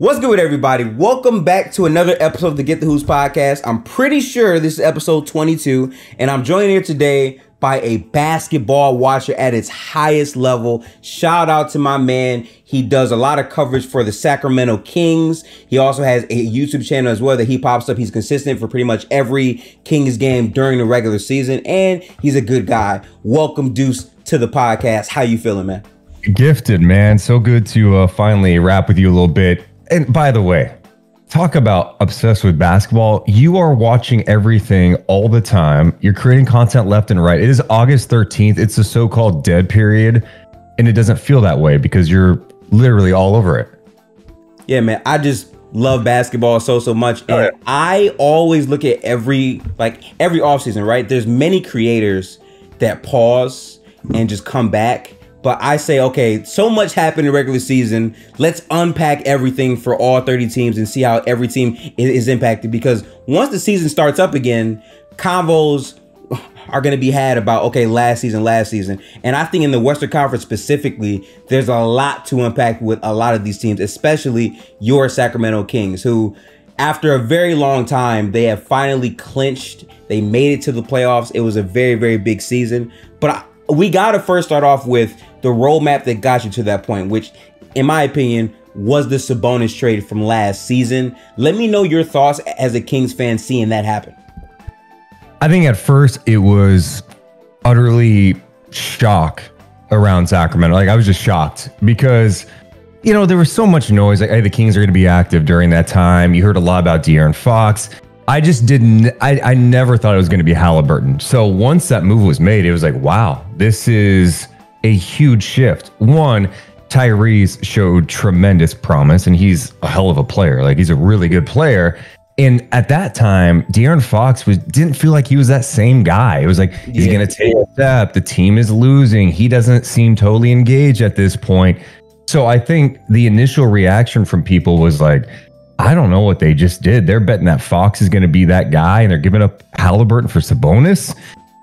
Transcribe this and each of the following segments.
What's good with everybody? Welcome back to another episode of the Get the Hoos podcast. I'm pretty sure this is episode 22, and I'm joined here today by a basketball watcher at its highest level. Shout out to my man. He does a lot of coverage for the Sacramento Kings. He also has a YouTube channel as well that he pops up. He's consistent for pretty much every Kings game during the regular season, and he's a good guy. Welcome, Deuce, to the podcast. How you feeling, man? Gifted, man. So good to finally rap with you a little bit. And by the way, talk about obsessed with basketball. You are watching everything all the time. You're creating content left and right. It is August 13th. It's the so-called dead period. And it doesn't feel that way because you're literally all over it. Yeah, man. I just love basketball so much. And I always look at every offseason, right? There's many creators that pause and just come back. But I say, okay, so much happened in the regular season. Let's unpack everything for all 30 teams and see how every team is impacted. Because once the season starts up again, convos are going to be had about, okay, last season. And I think in the Western Conference specifically, there's a lot to unpack with a lot of these teams, especially your Sacramento Kings, who after a very long time, they have finally clinched. They made it to the playoffs. It was a very, very big season. But we got to first start off with the roadmap that got you to that point, which, in my opinion, was the Sabonis trade from last season. Let me know your thoughts as a Kings fan seeing that happen. I think at first it was utterly shock around Sacramento. Like, I was just shocked because, you know, there was so much noise. Like, hey, the Kings are going to be active during that time. You heard a lot about De'Aaron Fox. I just didn't, I never thought it was going to be Halliburton. So once that move was made, it was like, wow, this is a huge shift. One, Tyrese showed tremendous promise and he's a hell of a player. Like, he's a really good player. And at that time, De'Aaron Fox didn't feel like he was that same guy. It was like, he's going to take a step. The team is losing. He doesn't seem totally engaged at this point. So I think the initial reaction from people was like, I don't know what they just did. They're betting that Fox is going to be that guy and they're giving up Halliburton for Sabonis.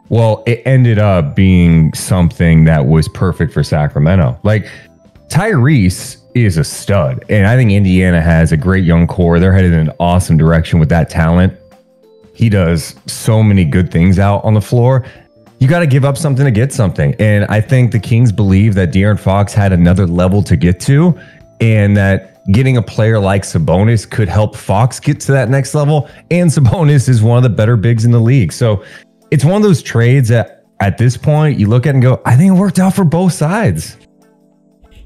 Well, it ended up being something that was perfect for Sacramento. Like, Tyrese is a stud. And I think Indiana has a great young core. They're headed in an awesome direction with that talent. He does so many good things out on the floor. You got to give up something to get something. And I think the Kings believe that De'Aaron Fox had another level to get to and that getting a player like Sabonis could help Fox get to that next level. And Sabonis is one of the better bigs in the league. So it's one of those trades that at this point you look at and go, I think it worked out for both sides.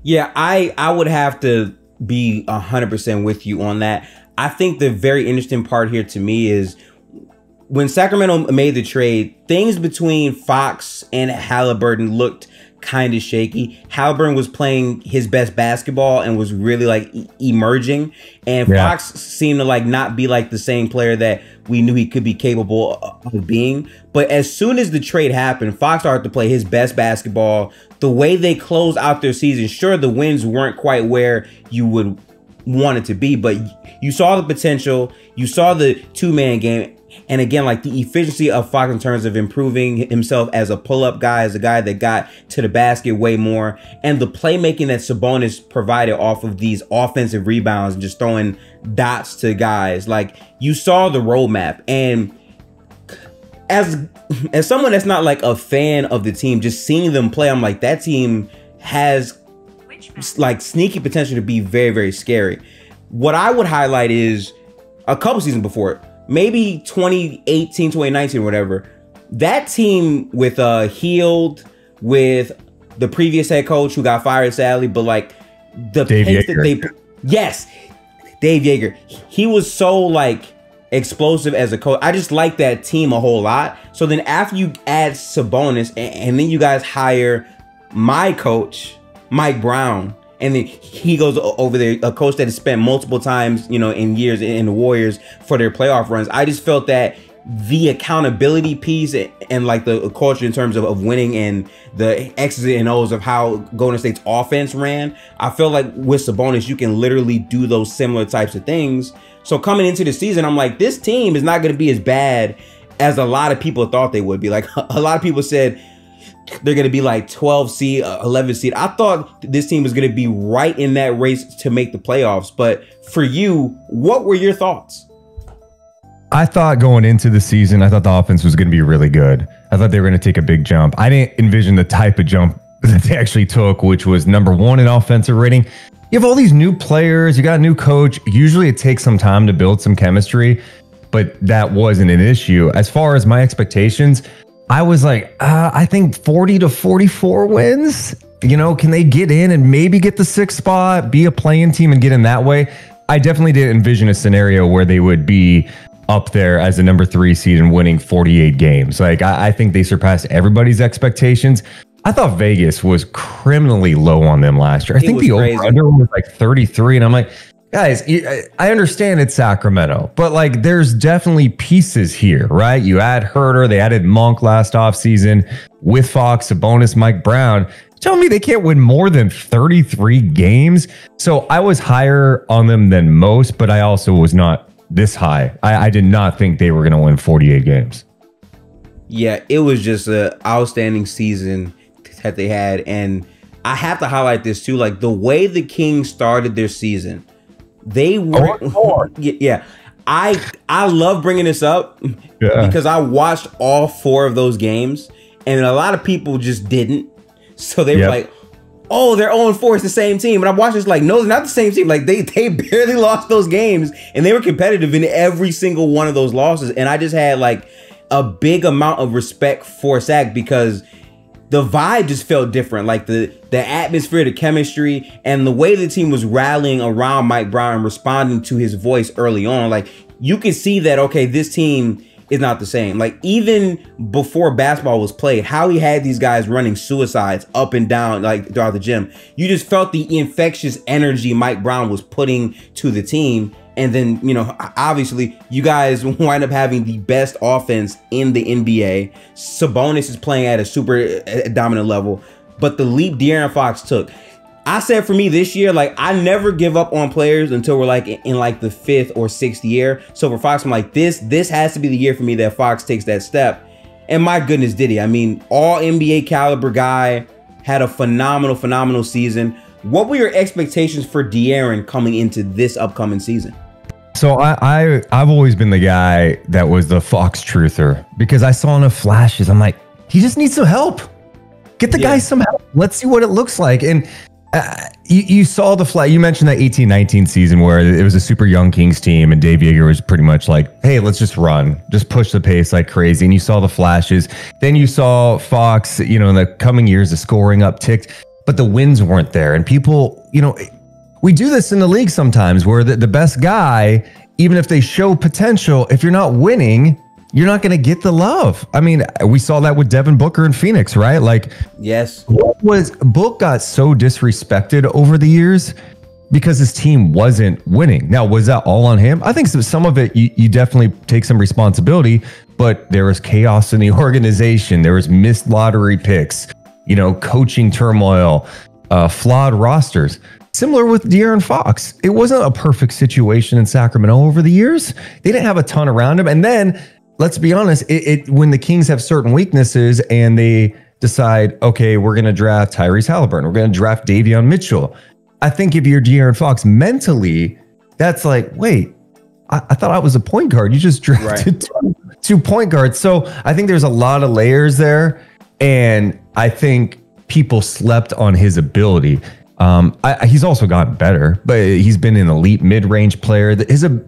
Yeah, I would have to be 100% with you on that. I think the very interesting part here to me is when Sacramento made the trade, things between Fox and Halliburton looked kind of shaky. Halliburton was playing his best basketball and was really like emerging, and Fox seemed to like not be like the same player that we knew he could be capable of being. But as soon as the trade happened, Fox started to play his best basketball. The way they closed out their season, sure, the wins weren't quite where you would want it to be, but you saw the potential, you saw the two-man game. And again, like the efficiency of Fox in terms of improving himself as a pull-up guy, as a guy that got to the basket way more, and the playmaking that Sabonis provided off of these offensive rebounds and just throwing dots to guys. Like, you saw the roadmap. And as someone that's not like a fan of the team, just seeing them play, I'm like, that team has like sneaky potential to be very, very scary. What I would highlight is a couple seasons before it, maybe 2018, 2019, whatever, that team with Heald, with the previous head coach who got fired, sadly, but like the pace that they, Dave Joerger, he was so like explosive as a coach. I just like that team a whole lot. So then after you add Sabonis and then you guys hire my coach, Mike Brown, and then he goes over there, a coach that has spent multiple times, you know, in years in the Warriors for their playoff runs. I just felt that the accountability piece and like the culture in terms of winning and the X's and O's of how Golden State's offense ran, I feel like with Sabonis, you can literally do those similar types of things. So coming into the season, I'm like, this team is not going to be as bad as a lot of people thought they would be. Like, a lot of people said, they're going to be like 12 seed, 11 seed. I thought this team was going to be right in that race to make the playoffs. But for you, what were your thoughts? I thought going into the season, I thought the offense was going to be really good. I thought they were going to take a big jump. I didn't envision the type of jump that they actually took, which was #1 in offensive rating. You have all these new players. You got a new coach. Usually it takes some time to build some chemistry, but that wasn't an issue. As far as my expectations, I was like, I think 40 to 44 wins. You know, can they get in and maybe get the 6th spot, be a play-in team and get in that way? I definitely didn't envision a scenario where they would be up there as the #3 seed and winning 48 games. Like, I think they surpassed everybody's expectations. I thought Vegas was criminally low on them last year. I think the over-under was like 33, and I'm like, guys, I understand it's Sacramento, but like there's definitely pieces here, right? You add Huerter, they added Monk last offseason with Fox, Sabonis, Mike Brown. Tell me they can't win more than 33 games. So I was higher on them than most, but I also was not this high. I did not think they were going to win 48 games. Yeah, it was just an outstanding season that they had. And I have to highlight this too, like the way the Kings started their season. They were, yeah. I love bringing this up because I watched all 4 of those games, and a lot of people just didn't. So they were like, "Oh, they're 0-4, it's the same team." And I watched this like, no, they're not the same team. Like they barely lost those games, and they were competitive in every single one of those losses. And I just had like a big amount of respect for Sac because the vibe just felt different, like the atmosphere, the chemistry, and the way the team was rallying around Mike Brown and responding to his voice early on. Like, you can see that, okay, this team is not the same. Like, even before basketball was played, how he had these guys running suicides up and down, like, throughout the gym. You just felt the infectious energy Mike Brown was putting to the team. And then, you know, obviously, you guys wind up having the best offense in the NBA. Sabonis is playing at a super dominant level. But the leap De'Aaron Fox took, I said for me this year, like, I never give up on players until we're like in like the 5th or 6th year. So for Fox, I'm like, this has to be the year for me that Fox takes that step. And my goodness, did he? I mean, all NBA caliber guy, had a phenomenal, phenomenal season. What were your expectations for De'Aaron coming into this upcoming season? So I've always been the guy that was the Fox truther because I saw enough flashes. I'm like, he just needs some help. Get the guy some help. Let's see what it looks like. And you saw the flash. You mentioned that 18-19 season where it was a super young Kings team and Dave Joerger was pretty much like, hey, let's just run. Just push the pace like crazy. And you saw the flashes. Then you saw Fox, you know, in the coming years, the scoring upticked, but the wins weren't there. And people, you know, we do this in the league sometimes where the best guy, even if they show potential, if you're not winning, you're not going to get the love. I mean, we saw that with Devin Booker in Phoenix, right? Like, yes, Book got so disrespected over the years because his team wasn't winning. Now, was that all on him? I think some of it, you definitely take some responsibility, but there was chaos in the organization. There was missed lottery picks, you know, coaching turmoil, flawed rosters. Similar with De'Aaron Fox. It wasn't a perfect situation in Sacramento over the years. They didn't have a ton around him. And then, let's be honest, when the Kings have certain weaknesses and they decide, okay, we're going to draft Tyrese Halliburton, we're going to draft Davion Mitchell. I think if you're De'Aaron Fox mentally, that's like, wait, I thought I was a point guard. You just drafted two point guards. So I think there's a lot of layers there. And I think people slept on his ability. He's also gotten better, but he's been an elite mid-range player. You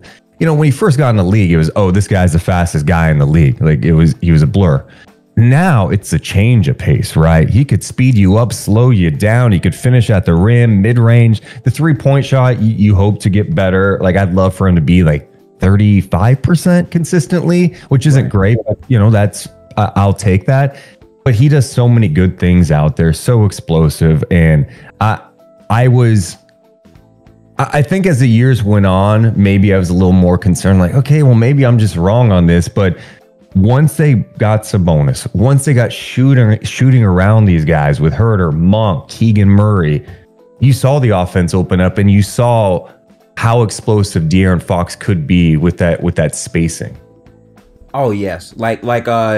know, when he first got in the league, it was, oh, this guy's the fastest guy in the league. Like, he was a blur. Now it's a change of pace, right? He could speed you up, slow you down. He could finish at the rim, mid-range. The three-point shot, you hope to get better. Like, I'd love for him to be like 35% consistently, which isn't great, but, you know, that's I'll take that. But he does so many good things out there, so explosive. And I think as the years went on, maybe I was a little more concerned, like, okay, well, maybe I'm just wrong on this. But once they got Sabonis, once they got shooting around these guys with Huerter, Monk, Keegan Murray, you saw the offense open up and you saw how explosive De'Aaron Fox could be with that spacing. Oh yes. Like I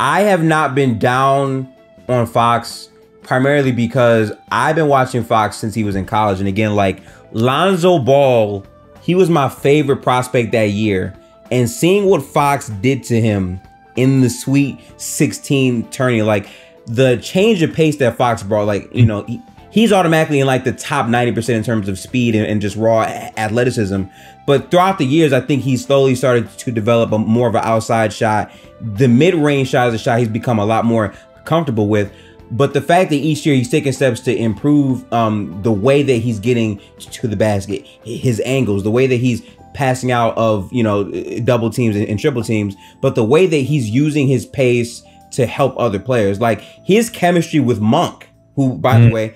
have not been down on Fox primarily because I've been watching Fox since he was in college. And again, like Lonzo Ball, he was my favorite prospect that year. And seeing what Fox did to him in the Sweet 16 tourney, like the change of pace that Fox brought, like, you know, he's automatically in like the top 90% in terms of speed and just raw athleticism. But throughout the years, I think he slowly started to develop a more of an outside shot. The mid-range shot is a shot he's become a lot more comfortable with. But the fact that each year he's taking steps to improve the way that he's getting to the basket, his angles, the way that he's passing out of, you know, double teams and triple teams, but the way that he's using his pace to help other players, like his chemistry with Monk, who, by the way,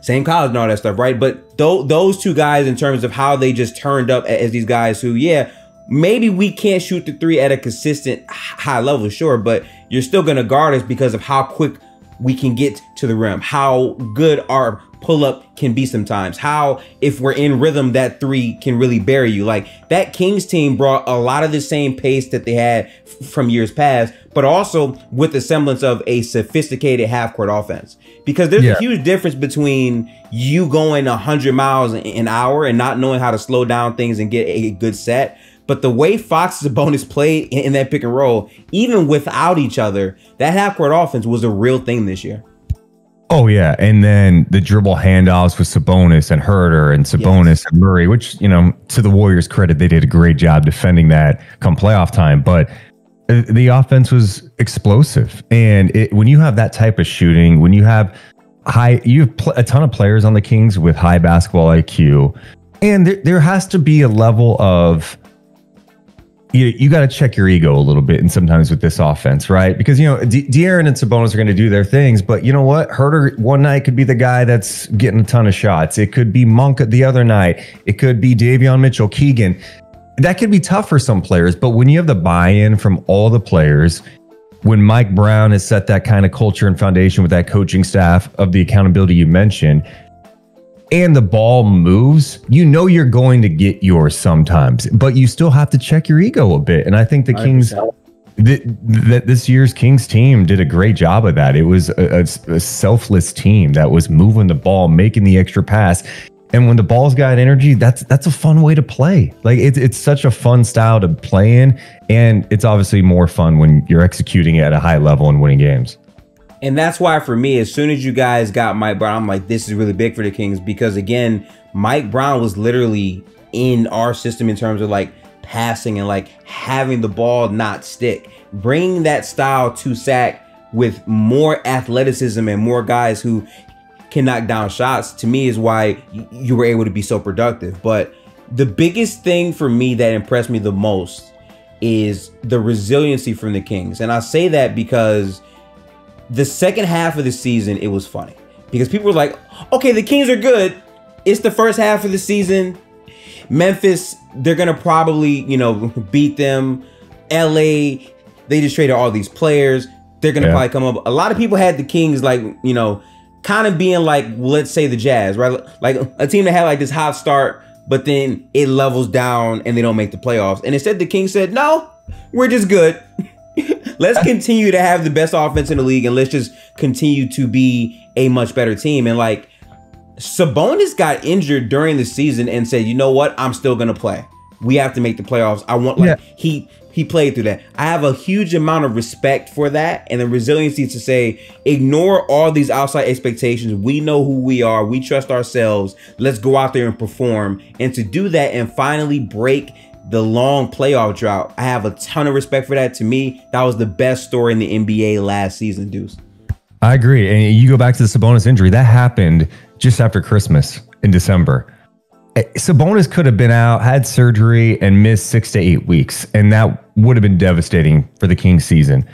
same college and all that stuff, right? But those two guys, in terms of how they just turned up as these guys who, yeah, maybe we can't shoot the three at a consistent high level, sure, but you're still going to guard us because of how quick we can get to the rim, how good our pull-up can be sometimes, how if we're in rhythm, that three can really bury you. Like that Kings team brought a lot of the same pace that they had from years past, but also with the semblance of a sophisticated half-court offense. Because there's a huge difference between you going 100 miles an hour and not knowing how to slow down things and get a good set. But the way Fox and Sabonis played in that pick and roll, even without each other, that half-court offense was a real thing this year. Oh, yeah. And then the dribble handoffs with Sabonis and Huerter and Sabonis and Murray, which, you know, to the Warriors' credit, they did a great job defending that come playoff time. But the offense was explosive. And when you have that type of shooting, when you have a ton of players on the Kings with high basketball IQ, and there has to be a level of... You got to check your ego a little bit, and sometimes with this offense, right? Because, you know, De'Aaron and Sabonis are going to do their things, but you know what? Huerter one night could be the guy that's getting a ton of shots. It could be Monk the other night. It could be Davion Mitchell, Keegan. That could be tough for some players, but when you have the buy-in from all the players, when Mike Brown has set that kind of culture and foundation with that coaching staff of the accountability you mentioned, and the ball moves, you know you're going to get yours sometimes, but you still have to check your ego a bit. And I think the Kings, this year's Kings team did a great job of that. It was a selfless team that was moving the ball, making the extra pass. And when the ball's got energy, that's a fun way to play. Like it's such a fun style to play in. And it's obviously more fun when you're executing at a high level and winning games. And that's why, for me, as soon as you guys got Mike Brown, I'm like, this is really big for the Kings, because again, Mike Brown was literally in our system in terms of like passing and like having the ball not stick, bringing that style to Sac with more athleticism and more guys who can knock down shots. To me, is why you were able to be so productive. But the biggest thing for me that impressed me the most is the resiliency from the Kings, and I say that because the second half of the season, it was funny because people were like, okay, the Kings are good. It's the first half of the season. Memphis, they're going to probably, you know, beat them. LA, they just traded all these players. They're going to probably come up. A lot of people had the Kings like, you know, kind of being like, let's say the Jazz, right? Like a team that had like this hot start, but then it levels down and they don't make the playoffs. And instead the Kings said, no, we're just good. Let's continue to have the best offense in the league, and let's just continue to be a much better team. And like Sabonis got injured during the season and said, you know what? I'm still going to play. We have to make the playoffs. I want like he played through that. I have a huge amount of respect for that and the resiliency to say, ignore all these outside expectations. We know who we are. We trust ourselves. Let's go out there and perform. And to do that and finally break the long playoff drought, I have a ton of respect for that. To me, that was the best story in the NBA last season, Deuce. I agree. And you go back to the Sabonis injury. That happened just after Christmas in December. Sabonis could have been out, had surgery, and missed 6 to 8 weeks. And that would have been devastating for the Kings season.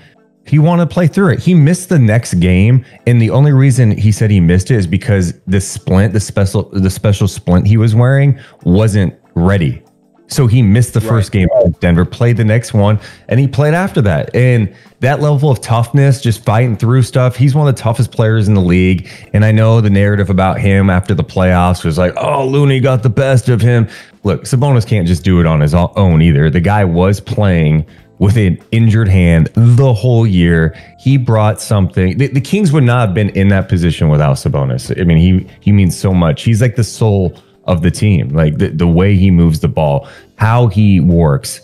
He wanted to play through it. He missed the next game. And the only reason he said he missed it is because the splint, the special splint he was wearing wasn't ready. So he missed the first game against Denver, played the next one, and he played after that. And that level of toughness, just fighting through stuff, he's one of the toughest players in the league. And I know the narrative about him after the playoffs was like, oh, Looney got the best of him. Look, Sabonis can't just do it on his own either. The guy was playing with an injured hand the whole year. He brought something. The Kings would not have been in that position without Sabonis. I mean, he means so much. He's like the soul of the team. Like the way he moves the ball, how he works.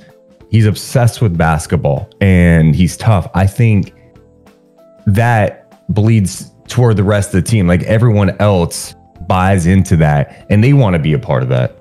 He's obsessed with basketball and he's tough. I think that bleeds toward the rest of the team. Like everyone else buys into that and they want to be a part of that.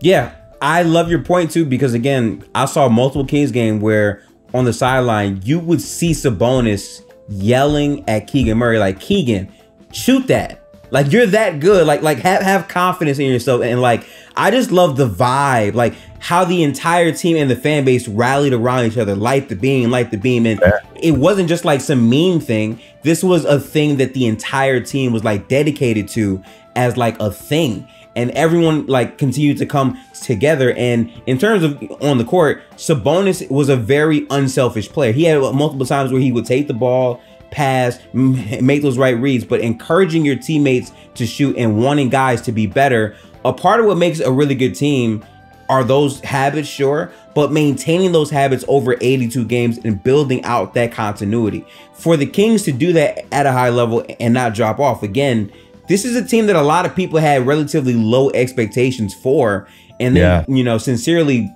Yeah. I love your point too, because again, I saw multiple Kings game where on the sideline, you would see Sabonis yelling at Keegan Murray, like, Keegan, shoot that. Like, you're that good. Like have confidence in yourself. And like, I just love the vibe, like how the entire team and the fan base rallied around each other. Light the beam. And it wasn't just like some meme thing. This was a thing that the entire team was like dedicated to as like a thing. And everyone like continued to come together. And in terms of on the court, Sabonis was a very unselfish player. He had multiple times where he would take the ball, pass, make those right reads, but encouraging your teammates to shoot and wanting guys to be better. A part of what makes a really good team are those habits, sure, but maintaining those habits over 82 games and building out that continuity. For the Kings to do that at a high level and not drop off, again, this is a team that a lot of people had relatively low expectations for, and they, you know, sincerely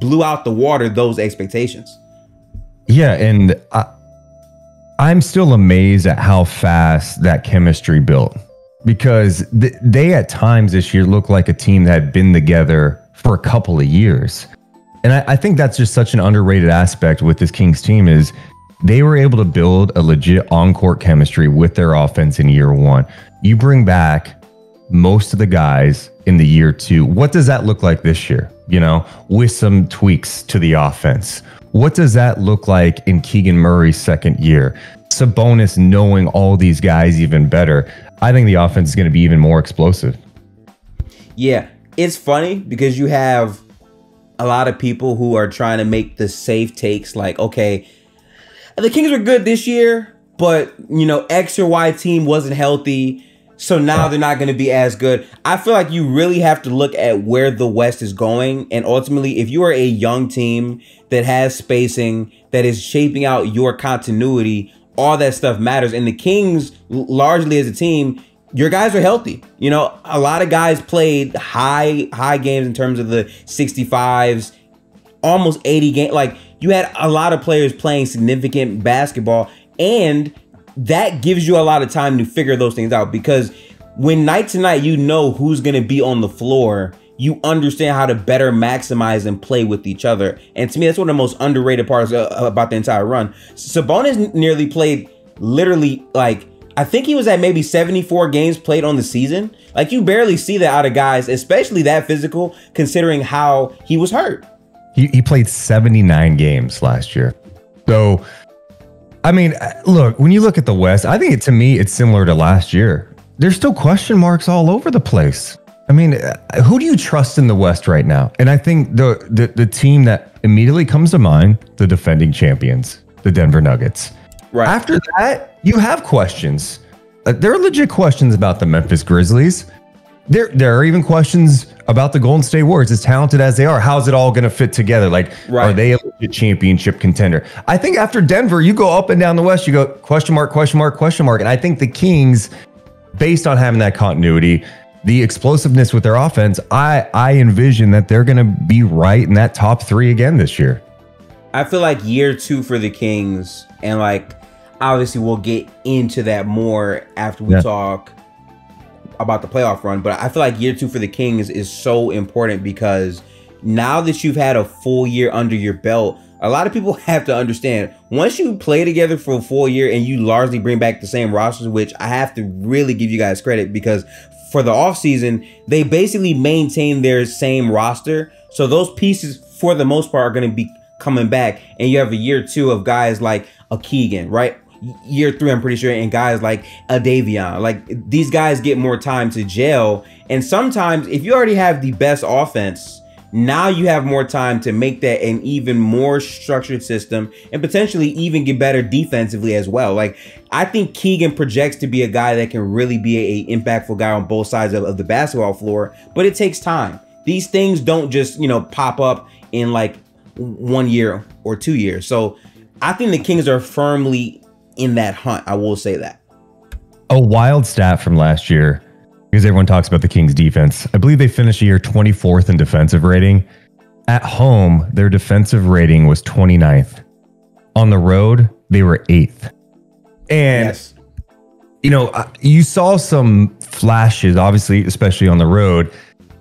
blew out the water those expectations. Yeah, and I'm still amazed at how fast that chemistry built, because they at times this year looked like a team that had been together for a couple of years. And I think that's just such an underrated aspect with this Kings team is they were able to build a legit on-court chemistry with their offense in year one. You bring back most of the guys in the year two. What does that look like this year? You know, with some tweaks to the offense. What does that look like in Keegan Murray's second year? Sabonis knowing all these guys even better. I think the offense is going to be even more explosive. Yeah, it's funny because you have a lot of people who are trying to make the safe takes like, okay, the Kings were good this year, but, you know, X or Y team wasn't healthy. So now they're not going to be as good. I feel like you really have to look at where the West is going. And ultimately, if you are a young team that has spacing, that is shaping out your continuity, all that stuff matters. And the Kings, largely as a team, your guys are healthy. You know, a lot of guys played high games in terms of the 65s, almost 80 games. Like, you had a lot of players playing significant basketball, and that gives you a lot of time to figure those things out, because when night to night, you know who's going to be on the floor, you understand how to better maximize and play with each other. And to me, that's one of the most underrated parts about the entire run. Sabonis nearly played literally like, I think he was at maybe 74 games played on the season. Like, you barely see that out of guys, especially that physical, considering how he was hurt. He played 79 games last year. So, I mean, look, when you look at the West, I think to me, it's similar to last year. There's still question marks all over the place. I mean, who do you trust in the West right now? And I think the team that immediately comes to mind, the defending champions, the Denver Nuggets. Right. After that, you have questions. There are legit questions about the Memphis Grizzlies. There are even questions about the Golden State Warriors, as talented as they are. How's it all going to fit together? Like, right. Are they a legit championship contender? I think after Denver, you go up and down the West, you go question mark, question mark, question mark. And I think the Kings, based on having that continuity, the explosiveness with their offense, I envision that they're going to be right in that top three again this year. I feel like year two for the Kings, and like, obviously we'll get into that more after we talk about the playoff run, but I feel like year two for the Kings is so important, because now that you've had a full year under your belt, a lot of people have to understand, once you play together for a full year and you largely bring back the same rosters, which I have to really give you guys credit, because for the offseason, they basically maintain their same roster. So those pieces, for the most part, are going to be coming back, and you have a year two of guys like a Keegan, right? Year three, I'm pretty sure, and guys like a Davion, like these guys get more time to gel. And sometimes if you already have the best offense, now you have more time to make that an even more structured system and potentially even get better defensively as well. Like, I think Keegan projects to be a guy that can really be an impactful guy on both sides of the basketball floor, but it takes time. These things don't just, you know, pop up in like 1 year or 2 years. So I think the Kings are firmly in that hunt. I will say that. A wild stat from last year, because everyone talks about the Kings defense. I believe they finished the year 24th in defensive rating. At home, their defensive rating was 29th. On the road, they were 8th. And, yes, you know, you saw some flashes, obviously, especially on the road,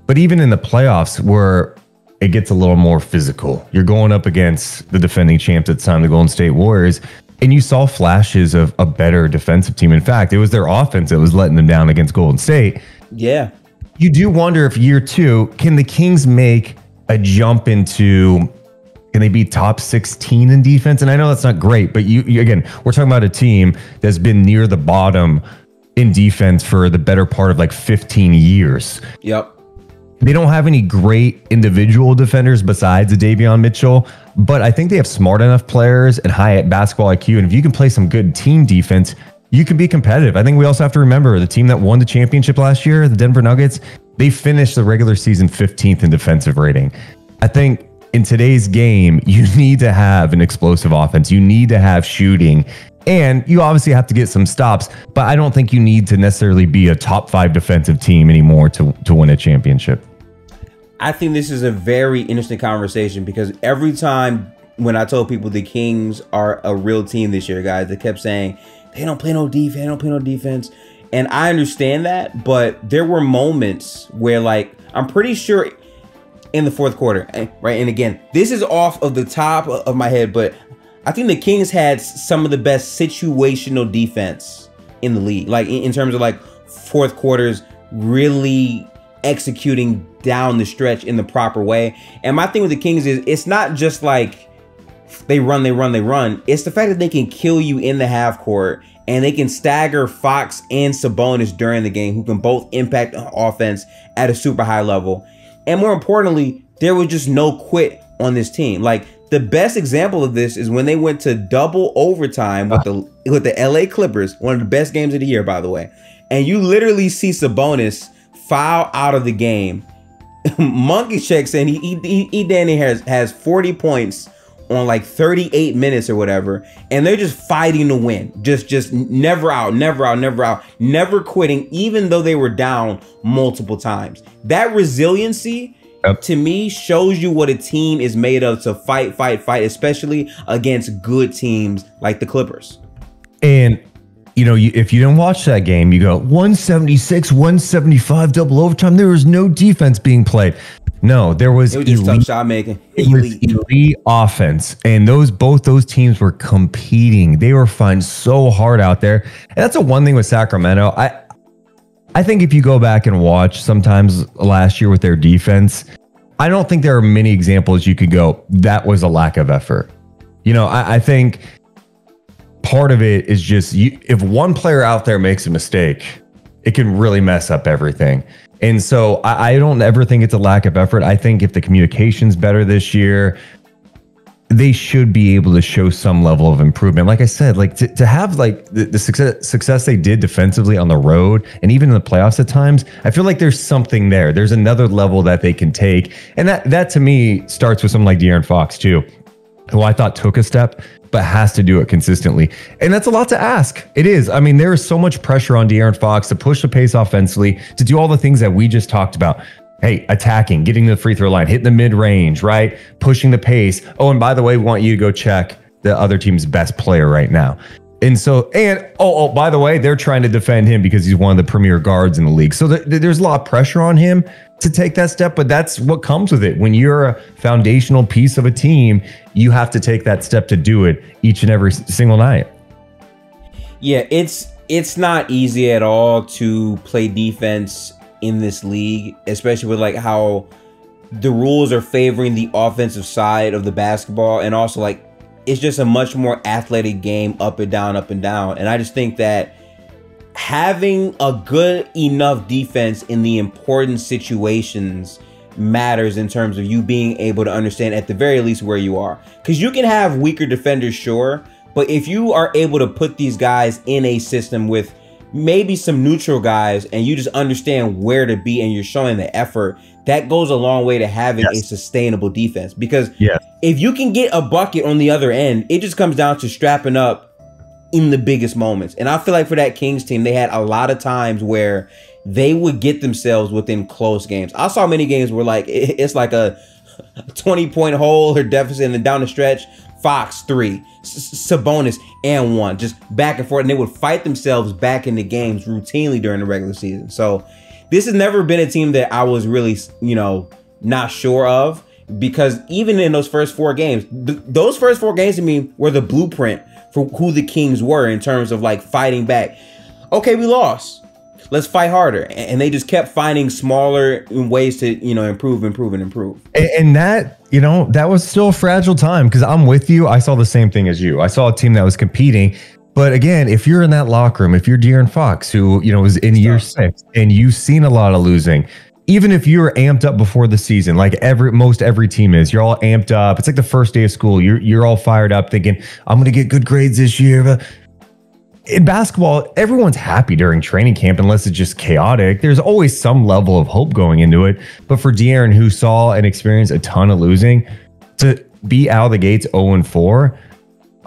but even in the playoffs where it gets a little more physical. You're going up against the defending champs at the time, the Golden State Warriors, and you saw flashes of a better defensive team. In fact, it was their offense that was letting them down against Golden State. Yeah. You do wonder if year two, can the Kings make a jump into, can they be top 16 in defense? And I know that's not great, but you again, we're talking about a team that's been near the bottom in defense for the better part of like 15 years. Yep. They don't have any great individual defenders besides the Davion Mitchell, but I think they have smart enough players and high basketball IQ. And if you can play some good team defense, you can be competitive. I think we also have to remember the team that won the championship last year, the Denver Nuggets, they finished the regular season 15th in defensive rating. I think in today's game, you need to have an explosive offense. You need to have shooting. And you obviously have to get some stops, but I don't think you need to necessarily be a top 5 defensive team anymore to win a championship. I think this is a very interesting conversation, because every time when I told people the Kings are a real team this year, guys, they kept saying, they don't play no defense, they don't play no defense. And I understand that, but there were moments where, like, I'm pretty sure in the fourth quarter, right? And again, this is off of the top of my head, but I think the Kings had some of the best situational defense in the league, like in terms of like fourth quarters, really executing down the stretch in the proper way. And my thing with the Kings is it's not just like they run. It's the fact that they can kill you in the half court, and they can stagger Fox and Sabonis during the game, who can both impact offense at a super high level. And more importantly, there was just no quit on this team. Like, the best example of this is when they went to double overtime with the LA Clippers, one of the best games of the year, by the way. And you literally see Sabonis foul out of the game. Monkey checks in. He Danny has 40 points on like 38 minutes or whatever, and they're just fighting to win. Just never out, never quitting, even though they were down multiple times. That resiliency, to me, shows you what a team is made of to fight, especially against good teams like the Clippers. And, you know, if you didn't watch that game, you go 176, 175, double overtime. There was no defense being played. No, there was elite shot making, elite offense. And both those teams were competing. They were fighting so hard out there. And that's the one thing with Sacramento. I think if you go back and watch sometimes last year with their defense, I don't think there are many examples you could go, that was a lack of effort. You know, I think part of it is just if one player out there makes a mistake, it can really mess up everything. And so I don't ever think it's a lack of effort. I think if the communication's better this year, they should be able to show some level of improvement. Like I said, like to have like the success they did defensively on the road and even in the playoffs at times, I feel like there's something there. There's another level that they can take. And that to me starts with someone like De'Aaron Fox too, who I thought took a step, but has to do it consistently. And that's a lot to ask. It is. I mean, there is so much pressure on De'Aaron Fox to push the pace offensively, to do all the things that we just talked about. Hey, attacking, getting to the free throw line, hitting the mid-range, right? Pushing the pace. Oh, and by the way, we want you to go check the other team's best player right now. And so, oh, by the way, they're trying to defend him because he's one of the premier guards in the league. So there's a lot of pressure on him to take that step, but that's what comes with it. When you're a foundational piece of a team, you have to take that step to do it each and every single night. Yeah, it's not easy at all to play defense in this league, especially with like how the rules are favoring the offensive side of the basketball, and also like it's just a much more athletic game, up and down. And I just think that having a good enough defense in the important situations matters in terms of you being able to understand at the very least where you are, because you can have weaker defenders, sure, but if you are able to put these guys in a system with maybe some neutral guys, and you just understand where to be and you're showing the effort, that goes a long way to having a sustainable defense. Because if you can get a bucket on the other end, it just comes down to strapping up in the biggest moments. And I feel like for that Kings team, they had a lot of times where they would get themselves within close games. I saw many games where like it's like a 20-point hole or deficit, and down the stretch, Fox 3, Sabonis and 1, just back and forth, and they would fight themselves back into games routinely during the regular season. So this has never been a team that I was really, you know, not sure of, because even in those first four games, those first four games to me were the blueprint for who the Kings were in terms of like fighting back. Okay, we lost, let's fight harder. And they just kept finding smaller ways to, you know, improve. And that, you know, that was still a fragile time, because I'm with you. I saw the same thing as you. I saw a team that was competing. But again, if you're in that locker room, if you're De'Aaron Fox, who, you know, was in year six and you've seen a lot of losing, even if you're amped up before the season, like most every team is, you're all amped up. It's like the first day of school. You're all fired up thinking, I'm going to get good grades this year. In basketball, everyone's happy during training camp, unless it's just chaotic. There's always some level of hope going into it. But for De'Aaron, who saw and experienced a ton of losing, to be out of the gates 0-4,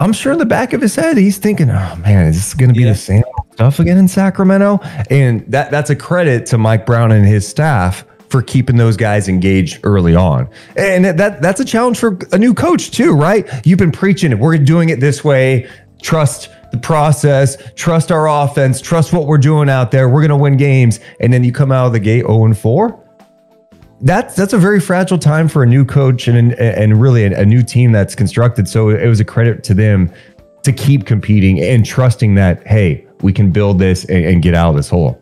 I'm sure in the back of his head, he's thinking, oh man, is this going to be the same stuff again in Sacramento? And that's a credit to Mike Brown and his staff for keeping those guys engaged early on. And that's a challenge for a new coach too, right? You've been preaching it. We're doing it this way. Trust the process, trust our offense, trust what we're doing out there. We're going to win games. And then you come out of the gate 0-4. That's a very fragile time for a new coach and really a new team that's constructed. So it was a credit to them to keep competing and trusting that, hey, we can build this and get out of this hole.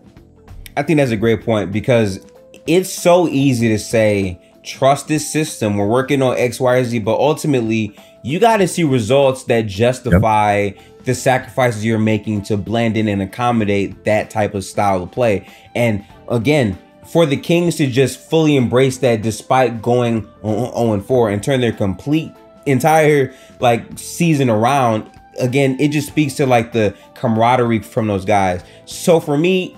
I think that's a great point, because it's so easy to say, trust this system, we're working on X, Y, or Z, but ultimately you got to see results that justify the sacrifices you're making to blend in and accommodate that type of style of play. And again, for the Kings to just fully embrace that despite going 0-4 and turn their entire like season around, again, it just speaks to like the camaraderie from those guys. So for me,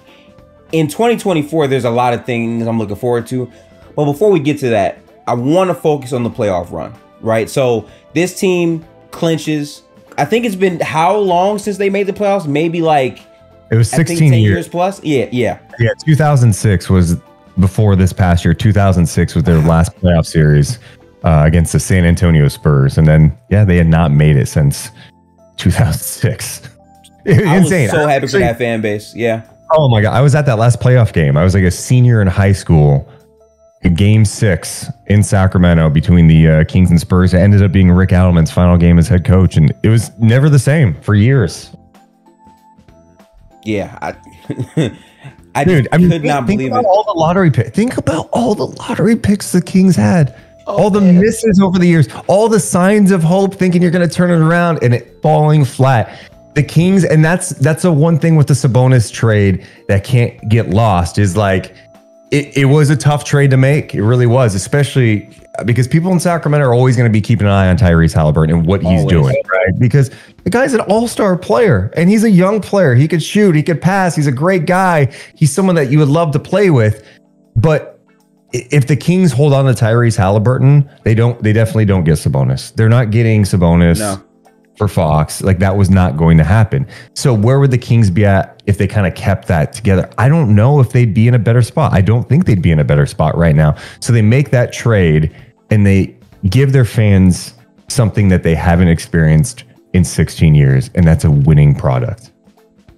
in 2024, there's a lot of things I'm looking forward to. But before we get to that, I want to focus on the playoff run, right? So this team clinches. I think it's been how long since they made the playoffs? Maybe like it was 16 years plus. Yeah. 2006 was before this past year. 2006 was their last playoff series against the San Antonio Spurs, and then they had not made it since 2006. Insane. So happy for that fan base. Yeah. Oh my god, I was at that last playoff game. I was like a senior in high school. Game 6 in Sacramento between the Kings and Spurs. It ended up being Rick Adelman's final game as head coach, and it was never the same for years. Yeah, Think about all the lottery picks the Kings had, all the misses over the years, all the signs of hope, thinking you're going to turn it around, and it falling flat. The Kings, and that's the one thing with the Sabonis trade that can't get lost is like. It was a tough trade to make. It really was, especially because people in Sacramento are always going to be keeping an eye on Tyrese Halliburton and what he's doing, right? Because the guy's an all-star player, and he's a young player. He could shoot. He could pass. He's a great guy. He's someone that you would love to play with. But if the Kings hold on to Tyrese Halliburton, they definitely don't get Sabonis. They're not getting Sabonis for Fox. Like, that was not going to happen. So where would the Kings be at if they kind of kept that together? I don't know if they'd be in a better spot. I don't think they'd be in a better spot right now. So they make that trade and they give their fans something that they haven't experienced in 16 years. And that's a winning product.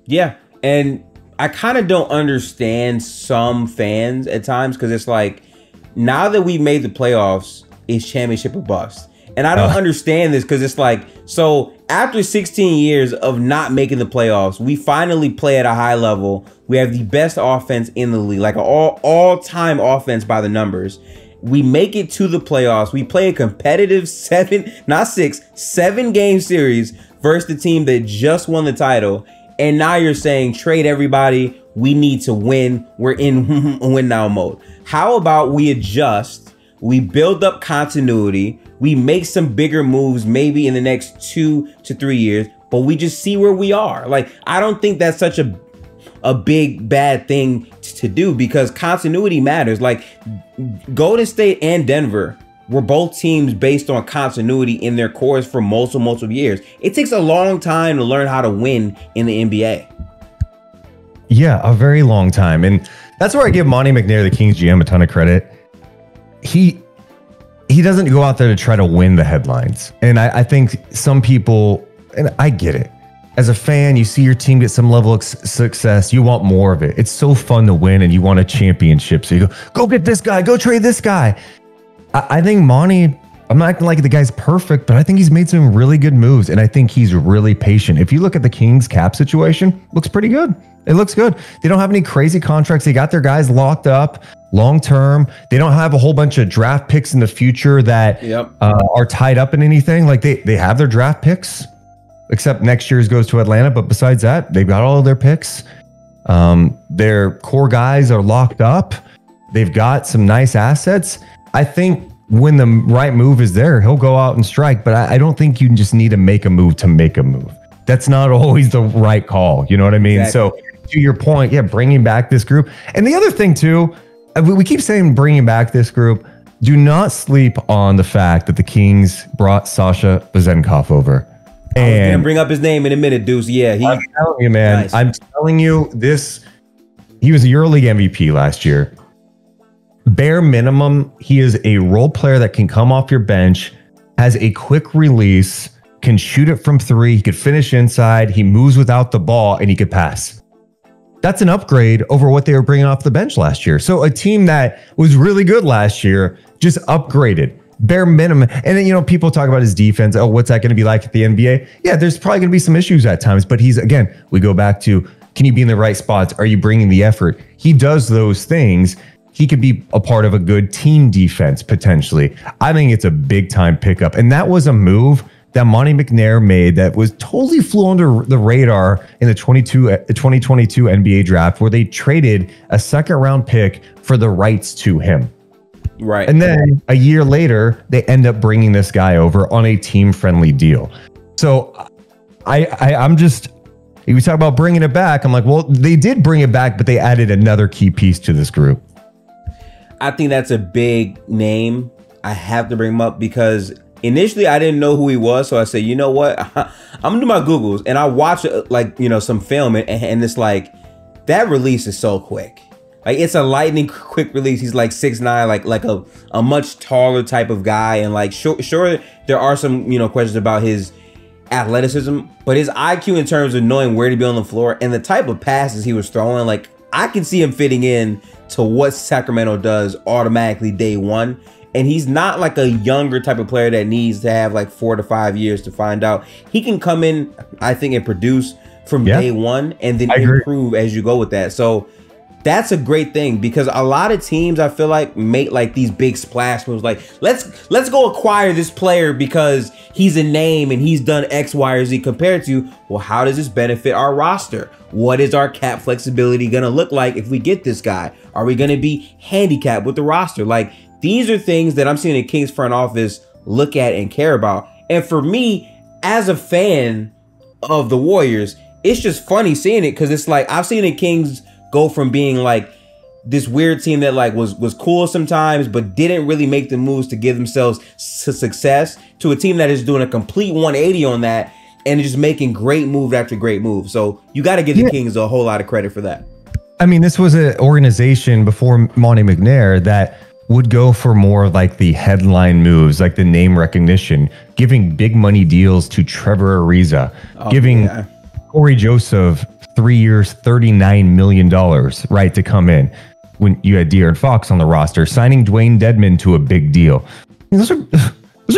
Yeah. And I kind of don't understand some fans at times, because it's like, now that we've made the playoffs, it's championship or bust. And I don't understand this, because it's like, so after 16 years of not making the playoffs, we finally play at a high level. We have the best offense in the league, like all-time offense by the numbers. We make it to the playoffs. We play a competitive 7-game series versus the team that just won the title. And now you're saying, trade everybody. We need to win. We're in win-now mode. How about we adjust? We build up continuity. We make some bigger moves maybe in the next 2 to 3 years, but we just see where we are. Like, I don't think that's such a a big bad thing to do, because continuity matters. Like, Golden State and Denver were both teams based on continuity in their cores for multiple years. It takes a long time to learn how to win in the NBA. Yeah, a very long time. And that's where I give Monty McNair, the Kings GM, a ton of credit. He doesn't go out there to try to win the headlines. And I think some people, and I get it, as a fan, you see your team get some level of success, you want more of it. It's so fun to win and you want a championship. So you go get this guy, go trade this guy. I think Monty, I'm not acting like the guy's perfect, but I think he's made some really good moves. And I think he's really patient. If you look at the Kings cap situation, looks pretty good. It looks good. They don't have any crazy contracts. They got their guys locked up long term. They don't have a whole bunch of draft picks in the future that are tied up in anything. Like, they have their draft picks, except next year's goes to Atlanta. But besides that, they've got all of their picks. Their core guys are locked up. They've got some nice assets. I think when the right move is there, he'll go out and strike. But I don't think you just need to make a move to make a move. That's not always the right call. You know what I mean? Exactly. So to your point, yeah, bringing back this group. And the other thing too, we keep saying bringing back this group. Do not sleep on the fact that the Kings brought Sasha Vezenkov over. And I was gonna bring up his name in a minute, Deuce. Yeah, I'm telling you, man. Nice. I'm telling you this. He was a EuroLeague MVP last year. Bare minimum, he is a role player that can come off your bench, has a quick release, can shoot it from three, he could finish inside, he moves without the ball, and he could pass. That's an upgrade over what they were bringing off the bench last year. So a team that was really good last year just upgraded, bare minimum. And then, you know, people talk about his defense. Oh, what's that going to be like at the NBA? Yeah, there's probably going to be some issues at times, but he's, again, we go back to, can you be in the right spots? Are you bringing the effort? He does those things. He could be a part of a good team defense, potentially. I think it's a big time pickup. And that was a move that Monty McNair made that was totally flew under the radar in the 2022 NBA draft, where they traded a second round pick for the rights to him. Right. And then a year later, they end up bringing this guy over on a team friendly deal. So I'm just, you talk about bringing it back. I'm like, well, they did bring it back, but they added another key piece to this group. I think that's a big name. I have to bring him up because initially I didn't know who he was. So I said, you know what? I'm gonna do my Googles, and I watched, like, you know, some film, and it's like, that release is so quick. Like, it's a lightning quick release. He's like 6'9", like a much taller type of guy. And like, sure, there are some, you know, questions about his athleticism, but his IQ in terms of knowing where to be on the floor and the type of passes he was throwing, like, I can see him fitting in to what Sacramento does automatically day one. And he's not like a younger type of player that needs to have like 4 to 5 years to find out. He can come in, I think, and produce from day one, and then improve as you go with that. So that's a great thing, because a lot of teams, I feel like, make like these big splash moves. Like, let's go acquire this player because he's a name and he's done X, Y, or Z, compared to, well, how does this benefit our roster? What is our cap flexibility going to look like if we get this guy? Are we going to be handicapped with the roster? Like, these are things that I'm seeing the Kings front office look at and care about. And for me, as a fan of the Warriors, it's just funny seeing it, because it's like, I've seen the Kings go from being like this weird team that like was cool sometimes but didn't really make the moves to give themselves success, to a team that is doing a complete 180 on that and just making great move after great move. So you got to give the Kings a whole lot of credit for that. I mean, this was an organization before Monty McNair that would go for more like the headline moves, like the name recognition, giving big money deals to Trevor Ariza, giving Corey Joseph 3 years, $39 million, right, to come in. When you had De'Aaron Fox on the roster, signing Dwayne Dedman to a big deal. And those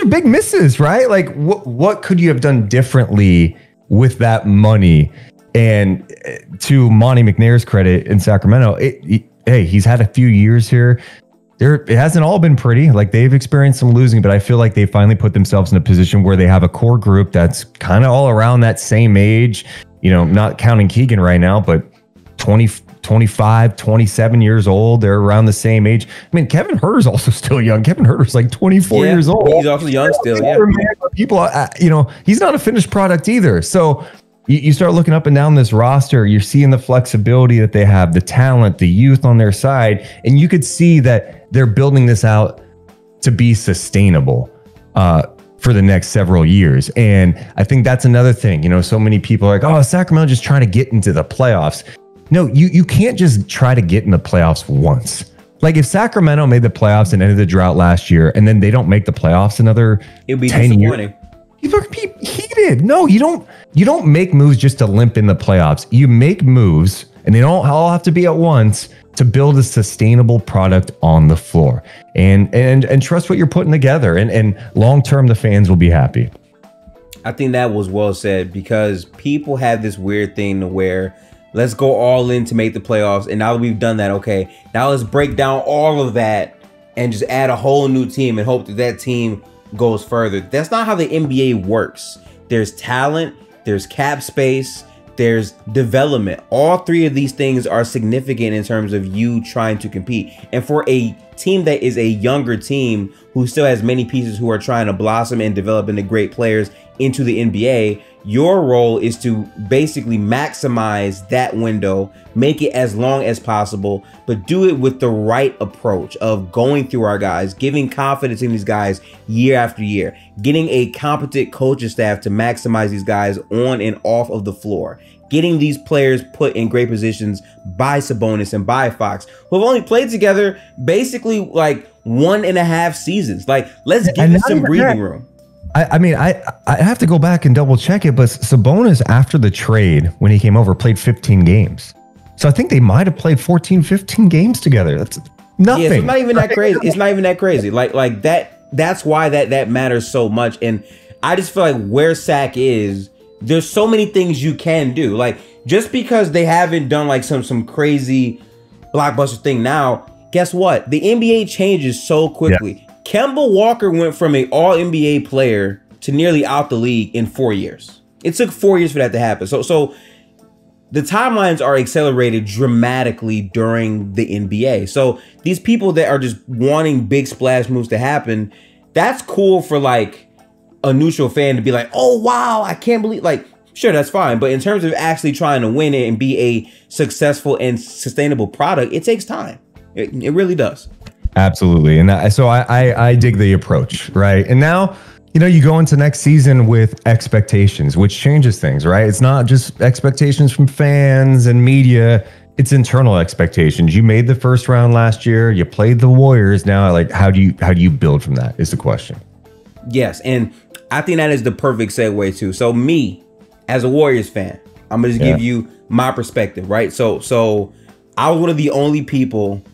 are big misses, right? Like, what could you have done differently with that money? And to Monty McNair's credit in Sacramento, hey, he's had a few years here. It hasn't all been pretty. Like, they've experienced some losing, but I feel like they finally put themselves in a position where they have a core group that's kind of all around that same age, you know, not counting Keegan right now, but 20, 25, 27 years old. They're around the same age. I mean, Kevin Huerter's also still young. Kevin Huerter's like 24 years old. He's also young still. Yeah. People, you know, he's not a finished product either. So You start looking up and down this roster, you're seeing the flexibility that they have, the talent, the youth on their side, and you could see that they're building this out to be sustainable for the next several years. And I think that's another thing. You know, so many people are like, oh, Sacramento just trying to get into the playoffs. No, you can't just try to get in the playoffs once. Like if Sacramento made the playoffs and ended the drought last year, and then they don't make the playoffs another 10 years, you're going to be heated. No, you don't make moves just to limp in the playoffs. You make moves, and they don't all have to be at once, to build a sustainable product on the floor. And trust what you're putting together. And long term, the fans will be happy. I think that was well said, because people have this weird thing to where, let's go all in to make the playoffs. And now that we've done that, okay, now let's break down all of that and just add a whole new team and hope that that team goes further. That's not how the NBA works. There's talent, there's cap space, there's development. All three of these things are significant in terms of you trying to compete. And for a team that is a younger team who still has many pieces who are trying to blossom and develop into great players into the NBA, your role is to basically maximize that window, make it as long as possible, but do it with the right approach of going through our guys, giving confidence in these guys year after year, getting a competent coaching staff to maximize these guys on and off of the floor, getting these players put in great positions by Sabonis and by Fox, who have only played together basically like 1.5 seasons. Like, let's give them some breathing room. I mean, I have to go back and double check it, but Sabonis, after the trade, when he came over, played 15 games. So I think they might have played 14, 15 games together. That's nothing. Yeah, so it's not even that crazy. It's not even that crazy. Like that's why that matters so much. And I just feel like where Sac is, there's so many things you can do. Like, just because they haven't done like some crazy blockbuster thing now, guess what? The NBA changes so quickly. Yeah. Kemba Walker went from an all-NBA player to nearly out the league in 4 years. It took 4 years for that to happen. So the timelines are accelerated dramatically during the NBA. So these people that are just wanting big splash moves to happen, that's cool for like a neutral fan to be like, oh, wow, I can't believe, like, sure, that's fine. But in terms of actually trying to win it and be a successful and sustainable product, it takes time. It really does. Absolutely. And so I dig the approach, right? And now, you know, you go into next season with expectations, which changes things, right? It's not just expectations from fans and media, it's internal expectations. You made the first round last year, you played the Warriors. Now, like, how do you build from that is the question. Yes, and I think that is the perfect segue too. So me, as a Warriors fan, I'm gonna just give you my perspective, right? So I was one of the only people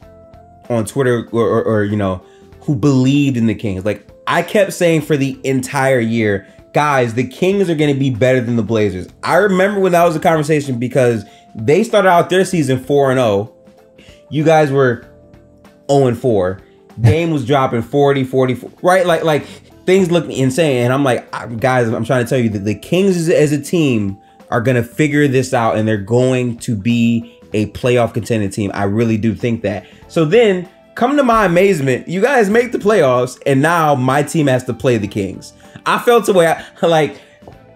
on Twitter or you know, who believed in the Kings. Like, I kept saying for the entire year, guys, the Kings are going to be better than the Blazers. I remember when that was a conversation, because they started out their season 4-0. You guys were 0-4. Dame was dropping 40, 44, right? Like things looked insane. And I'm like, guys, I'm trying to tell you that the Kings as a team are going to figure this out, and they're going to be a playoff contending team. I really do think that. So then, come to my amazement, you guys make the playoffs, and now my team has to play the Kings. I felt a way, like,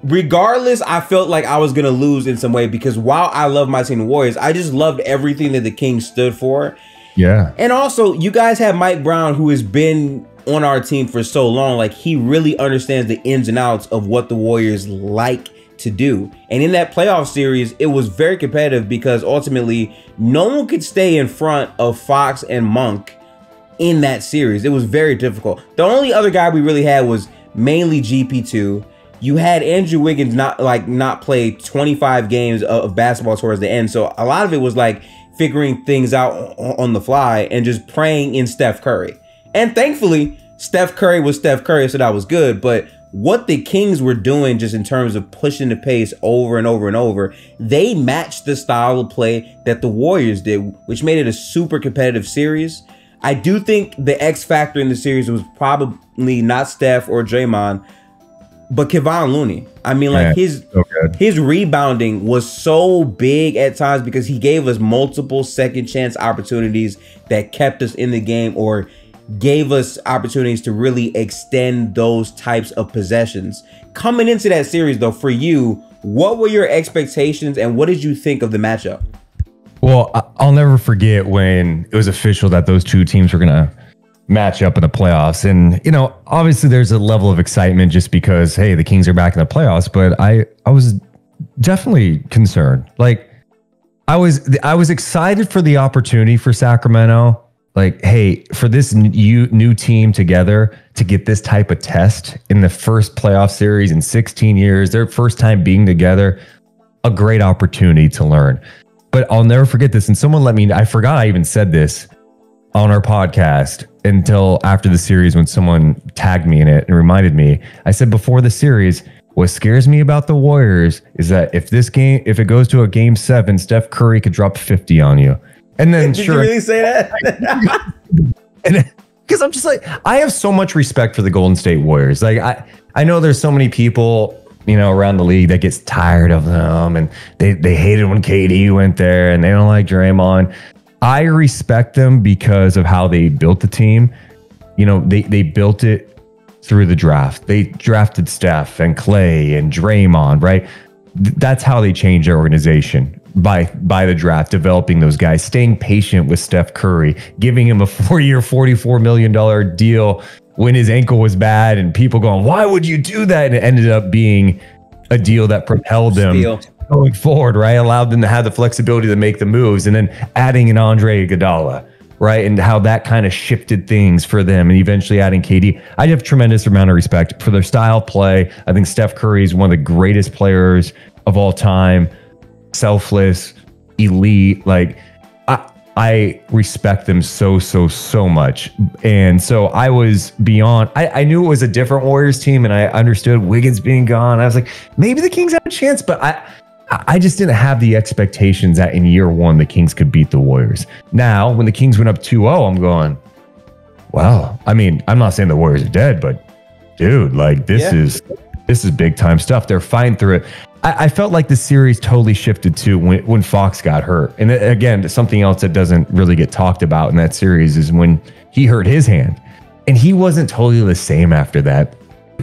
regardless, I felt like I was gonna lose in some way, because while I love my team, the Warriors, I just loved everything that the Kings stood for. Yeah. And also, you guys have Mike Brown, who has been on our team for so long. Like, he really understands the ins and outs of what the Warriors like to do. And in that playoff series, it was very competitive, because ultimately no one could stay in front of Fox and Monk in that series. It was very difficult. The only other guy we really had was mainly GP2. You had Andrew Wiggins not play 25 games of basketball towards the end. So a lot of it was like figuring things out on the fly and just praying in Steph Curry. And thankfully, Steph Curry was Steph Curry, so that was good. But what the Kings were doing, just in terms of pushing the pace over and over and over, they matched the style of play that the Warriors did, which made it a super competitive series. I do think the X factor in the series was probably not Steph or Draymond, but Kevon Looney. I mean, like, his rebounding was so big at times, because he gave us multiple second chance opportunities that kept us in the game or gave us opportunities to really extend those types of possessions. Coming into that series, though, for you, What were your expectations and what did you think of the matchup? Well, I'll never forget when it was official that those two teams were going to match up in the playoffs. And, you know, obviously there's a level of excitement just because, hey, the Kings are back in the playoffs. But I was definitely concerned. Like, I was excited for the opportunity for Sacramento. Like, hey, for this new team together to get this type of test in the first playoff series in 16 years, their first time being together, a great opportunity to learn. But I'll never forget this. And someone let me, I forgot I even said this on our podcast until after the series when someone tagged me in it and reminded me. I said before the series, what scares me about the Warriors is that if this game, if it goes to a Game 7, Steph Curry could drop 50 on you. And then did you really say that? Because I'm just like, I have so much respect for the Golden State Warriors. Like I know there's so many people, you know, around the league that gets tired of them, and they hated when KD went there, and they don't like Draymond. I respect them because of how they built the team. You know, they built it through the draft. They drafted Steph and Klay and Draymond, right? That's how they changed their organization, by the draft, developing those guys, staying patient with Steph Curry, giving him a 4-year, $44 million deal when his ankle was bad and people going, why would you do that? And it ended up being a deal that propelled them going forward, right? Allowed them to have the flexibility to make the moves. And then adding an Andre Iguodala, right? And how that kind of shifted things for them, and eventually adding KD. I have a tremendous amount of respect for their style of play. I think Steph Curry is one of the greatest players of all time. Selfless, elite. Like I respect them so much. And so I was beyond, I knew it was a different Warriors team, and I understood Wiggins being gone. I was like, maybe the Kings have a chance, but I just didn't have the expectations that in year one the Kings could beat the Warriors. Now, when the Kings went up 2-0, I'm going, wow. I mean, I'm not saying the Warriors are dead, but dude, like this is big time stuff. They're fine through it. I felt like the series totally shifted too when Fox got hurt. And again, something else that doesn't really get talked about in that series is when he hurt his hand. And he wasn't totally the same after that.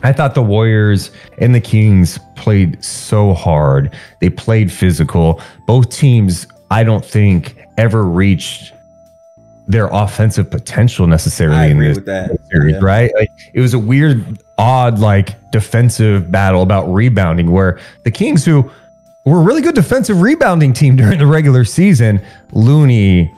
I thought the Warriors and the Kings played so hard. They played physical. Both teams, I don't think, ever reached their offensive potential necessarily. I agree in this with that. Series, yeah. Right? Like, it was a weird, odd, like defensive battle about rebounding, where the Kings, who were a really good defensive rebounding team during the regular season, Looney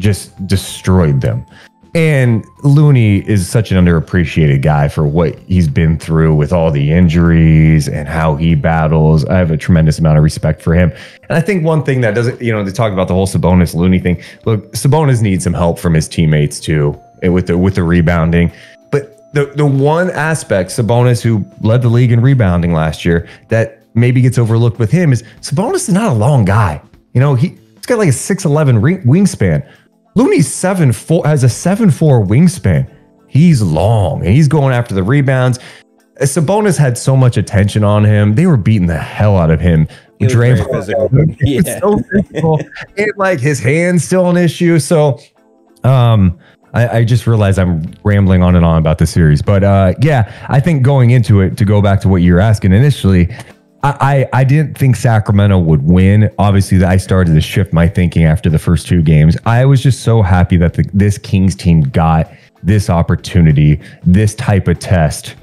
just destroyed them. And Looney is such an underappreciated guy for what he's been through with all the injuries and how he battles. I have a tremendous amount of respect for him. And I think one thing that doesn't, you know, they talk about the whole Sabonis Looney thing. Look, Sabonis needs some help from his teammates too, with the rebounding. But the one aspect, Sabonis, who led the league in rebounding last year, that maybe gets overlooked with him is Sabonis is not a long guy. You know, he's got like a 6'11" wingspan. Looney's 7'4", has a 7'4" wingspan. He's long, and he's going after the rebounds. Sabonis had so much attention on him. They were beating the hell out of him. Draymond, yeah. So physical. And like his hand's still an issue. So I just realized I'm rambling on and on about the series. But yeah, I think going into it, to go back to what you were asking initially, I didn't think Sacramento would win. Obviously, I started to shift my thinking after the first two games. I was just so happy that this Kings team got this opportunity, this type of test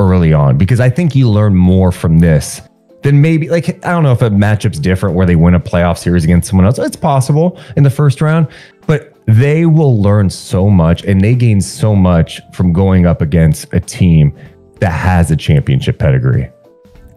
early on, because I think you learn more from this than maybe, like, I don't know if a matchup's different where they win a playoff series against someone else. It's possible in the first round, but they will learn so much, and they gain so much from going up against a team that has a championship pedigree.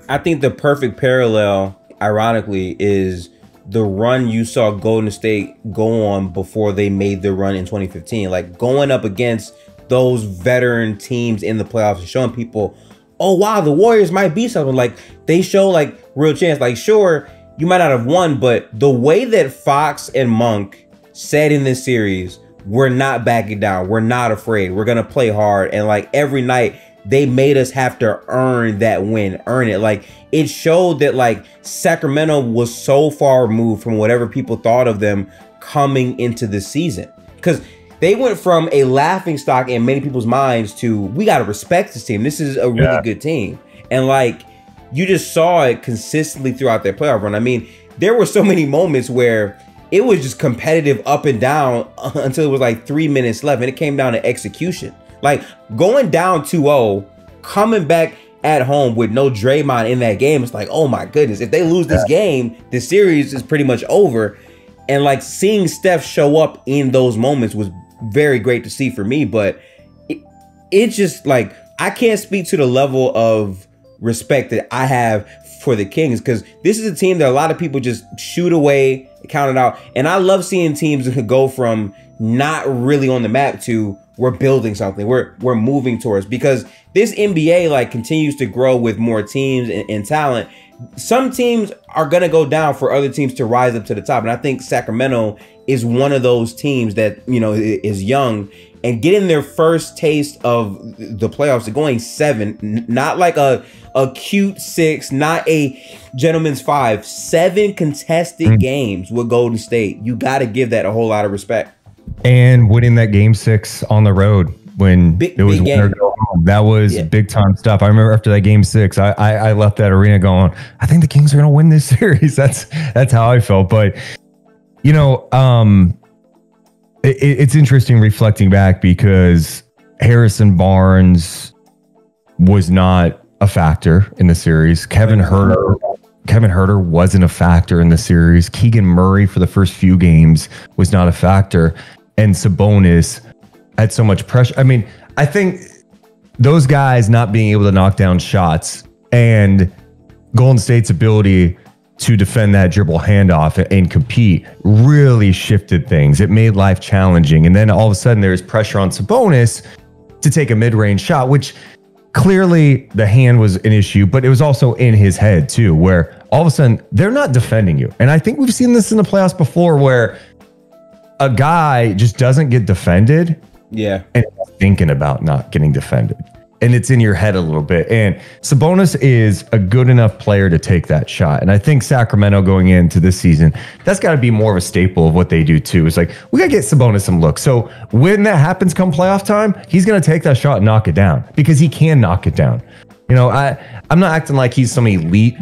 I think the perfect parallel, ironically, is the run you saw Golden State go on before they made their run in 2015. Like, going up against those veteran teams in the playoffs and showing people, oh, wow, the Warriors might be something. Like, they show, like, real chance. Like, sure, you might not have won, but the way that Fox and Monk said in this series, we're not backing down. We're not afraid. We're going to play hard. And, like, every night, they made us have to earn that win, earn it. Like, it showed that, like, Sacramento was so far removed from whatever people thought of them coming into the season, because they went from a laughing stock in many people's minds to, we got to respect this team. This is a really good team. And like, you just saw it consistently throughout their playoff run. I mean, there were so many moments where it was just competitive up and down until it was like 3 minutes left, and it came down to execution. Like going down 2-0, coming back at home with no Draymond in that game, it's like, oh my goodness, if they lose this game, the series is pretty much over. And like seeing Steph show up in those moments was very great to see for me, but it just, like, I can't speak to the level of respect that I have for the Kings, because this is a team that a lot of people just shoot away, count it out. And I love seeing teams go from not really on the map to we're building something, we're moving towards, because this NBA like continues to grow with more teams and talent. Some teams are going to go down for other teams to rise up to the top. And I think Sacramento is one of those teams that, you know, is young and getting their first taste of the playoffs. They're going 7, not like a cute 6, not a gentleman's 5, 7 contested games with Golden State. You got to give that a whole lot of respect. And winning that game 6 on the road when it was winner go home, that was big time stuff. I remember after that game 6, I left that arena going, I think the Kings are going to win this series. That's how I felt. But, you know, it's interesting reflecting back, because Harrison Barnes was not a factor in the series. Kevin Huerter wasn't a factor in the series. Keegan Murray for the first few games was not a factor. And Sabonis had so much pressure. I mean, I think those guys not being able to knock down shots and Golden State's ability to defend that dribble handoff and compete really shifted things. It made life challenging. And then all of a sudden there's pressure on Sabonis to take a mid-range shot, which clearly the hand was an issue, but it was also in his head too, where all of a sudden they're not defending you. And I think we've seen this in the playoffs before where a guy just doesn't get defended. Yeah. And thinking about not getting defended. And it's in your head a little bit. And Sabonis is a good enough player to take that shot. And I think Sacramento going into this season, that's got to be more of a staple of what they do too. It's like, we got to get Sabonis some looks. So when that happens come playoff time, he's going to take that shot and knock it down, because he can knock it down. You know, I'm not acting like he's some elite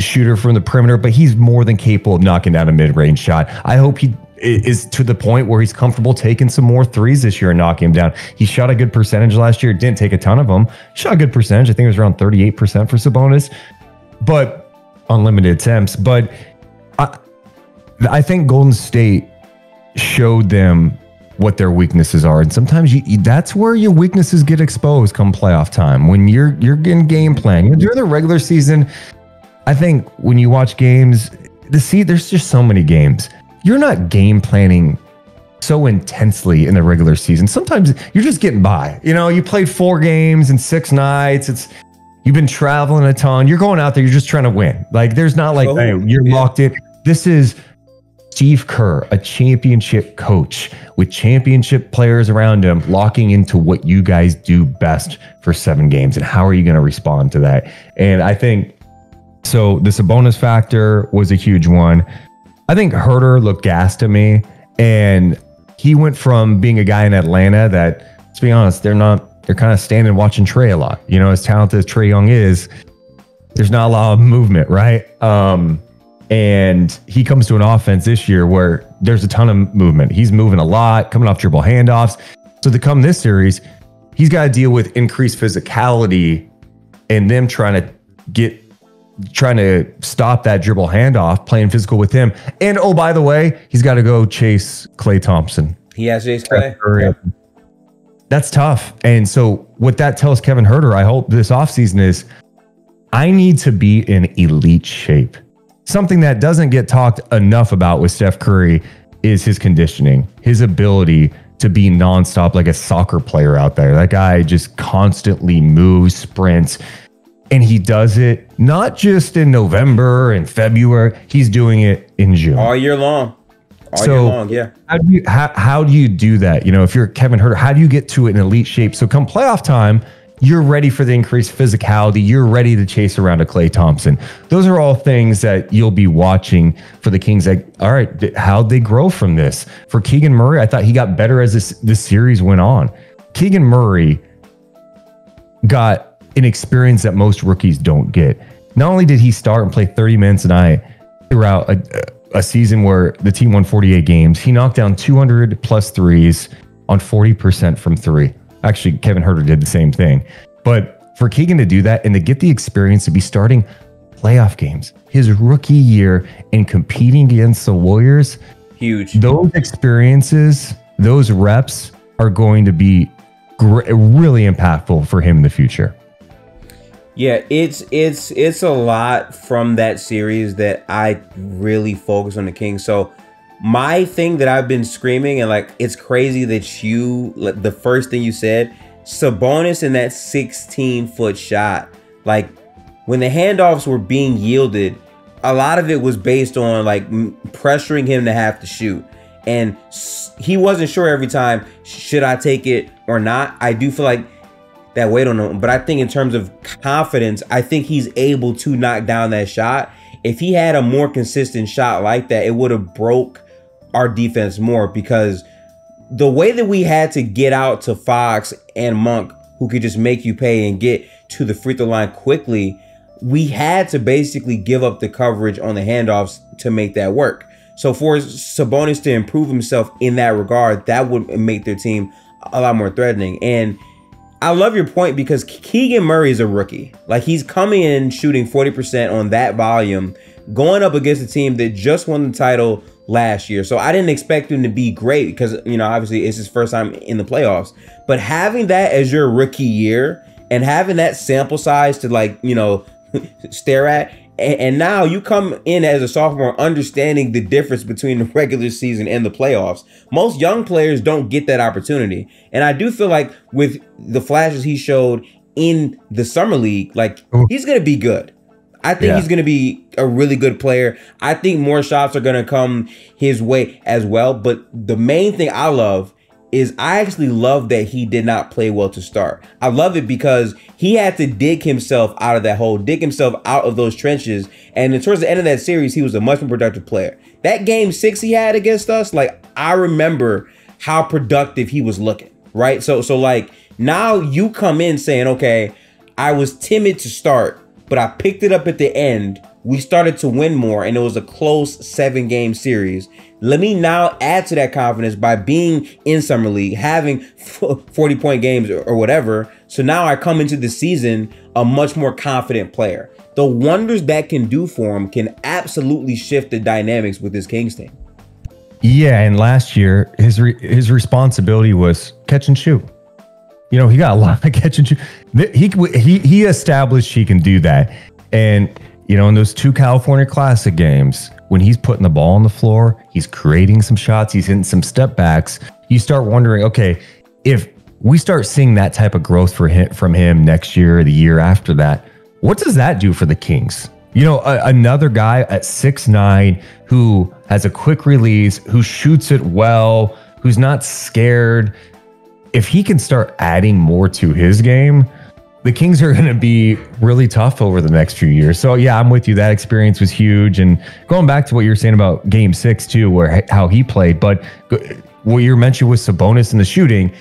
shooter from the perimeter, but he's more than capable of knocking down a mid-range shot. I hope he is to the point where he's comfortable taking some more threes this year and knocking him down. He shot a good percentage last year. Didn't take a ton of them. Shot a good percentage. I think it was around 38% for Sabonis, but on limited attempts. But I think Golden State showed them what their weaknesses are. And sometimes that's where your weaknesses get exposed come playoff time. When you're in game plan, during the regular season, I think when you watch games, there's just so many games. You're not game planning so intensely in the regular season. Sometimes you're just getting by. You know, you played 4 games in 6 nights. You've been traveling a ton. You're going out there. You're just trying to win. Like, there's not like, hey, you're locked in. This is Steve Kerr, a championship coach with championship players around him, locking into what you guys do best for 7 games. And how are you going to respond to that? And I think, so the Sabonis factor was a huge one. I think Huerter looked gassed to me, and he went from being a guy in Atlanta that, let's be honest, they're kind of standing watching Trey a lot. You know, as talented as Trey Young is, there's not a lot of movement, right? And he comes to an offense this year where there's a ton of movement. He's moving a lot, coming off dribble handoffs. So to come this series, he's got to deal with increased physicality and them trying to stop that dribble handoff, playing physical with him. And oh, by the way, he's got to go chase Klay Thompson. He has chased Klay. Yep. That's tough. And so what that tells Kevin Huerter, I hope this offseason, is I need to be in elite shape. Something that doesn't get talked enough about with Steph Curry is his conditioning, his ability to be nonstop like a soccer player out there. That guy just constantly moves, sprints. And he does it not just in November and February. He's doing it in June. All year long. All year long, yeah. How do you do that? You know, if you're Kevin Huerter, how do you get to an elite shape? So come playoff time, you're ready for the increased physicality. You're ready to chase around a Klay Thompson. Those are all things that you'll be watching for the Kings. Like, all right, how'd they grow from this? For Keegan Murray, I thought he got better as this series went on. Keegan Murray got an experience that most rookies don't get. Not only did he start and play 30 minutes a night throughout a season where the team won 48 games, he knocked down 200 plus threes on 40% from three. Actually, Kevin Huerter did the same thing. But for Keegan to do that and to get the experience to be starting playoff games his rookie year and competing against the Warriors, huge. Those experiences, those reps are going to be really impactful for him in the future. Yeah, it's a lot from that series that I really focus on the Kings. So my thing that I've been screaming, and like, it's crazy that you, the first thing you said, Sabonis in that 16-foot shot, like when the handoffs were being yielded, a lot of it was based on like pressuring him to have to shoot. And he wasn't sure every time, should I take it or not? I do feel like that weight on him. But I think in terms of confidence, I think he's able to knock down that shot. If he had a more consistent shot like that, it would have broke our defense more, because the way that we had to get out to Fox and Monk, who could just make you pay and get to the free throw line quickly, we had to basically give up the coverage on the handoffs to make that work. So for Sabonis to improve himself in that regard, that would make their team a lot more threatening. And I love your point, because Keegan Murray is a rookie. Like, he's coming in shooting 40% on that volume, going up against a team that just won the title last year. So I didn't expect him to be great because, you know, obviously it's his first time in the playoffs. But having that as your rookie year and having that sample size to, like, you know, stare at, and now you come in as a sophomore understanding the difference between the regular season and the playoffs. Most young players don't get that opportunity. And I do feel like with the flashes he showed in the summer league, like, he's going to be good. I think he's going to be a really good player. I think more shots are going to come his way as well. But the main thing I love is I actually love that he did not play well to start. I love it because he had to dig himself out of that hole, dig himself out of those trenches. And towards the end of that series, he was a much more productive player. That Game 6 he had against us, like, I remember how productive he was looking, right? So like, now you come in saying, okay, I was timid to start, but I picked it up at the end. We started to win more, and it was a close 7-game series. Let me now add to that confidence by being in summer league, having 40-point games or whatever. So now I come into the season a much more confident player. The wonders that can do for him can absolutely shift the dynamics with this Kings team. Yeah, and last year his responsibility was catch and shoot. You know, he got a lot of catch and shoot. He established he can do that, and you know, in those 2 California Classic games, when he's putting the ball on the floor, he's creating some shots, he's hitting some step backs, you start wondering, okay, if we start seeing that type of growth for him, from him next year or the year after that, what does that do for the Kings? You know, another guy at 6'9", who has a quick release, who shoots it well, who's not scared. If he can start adding more to his game, the Kings are going to be really tough over the next few years. So yeah, I'm with you. That experience was huge. And going back to what you were saying about Game 6 too, where how he played, but what you mentioned was Sabonis and the shooting.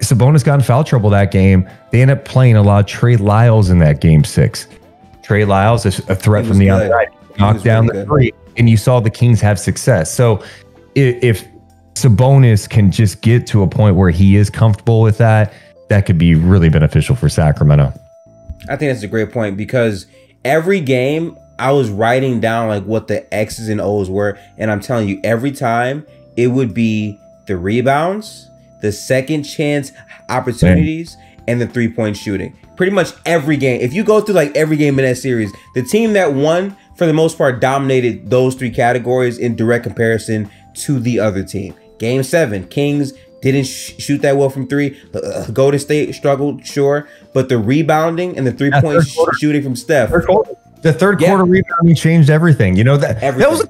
Sabonis got in foul trouble that game. They end up playing a lot of Trey Lyles in that Game 6. Trey Lyles is a threat from the outside, knocked down the three, and you saw the Kings have success. So if Sabonis can just get to a point where he is comfortable with that, that could be really beneficial for Sacramento. I think that's a great point, because every game I was writing down like what the X's and O's were. And I'm telling you, every time it would be the rebounds, the second chance opportunities, and the three-point shooting. Pretty much every game. If you go through like every game in that series, the team that won for the most part dominated those 3 categories in direct comparison to the other team. Game 7, Kings didn't shoot that well from three. Golden State struggled, sure, but the rebounding and the three-point shooting from Steph. The third quarter rebounding changed everything. You know, that was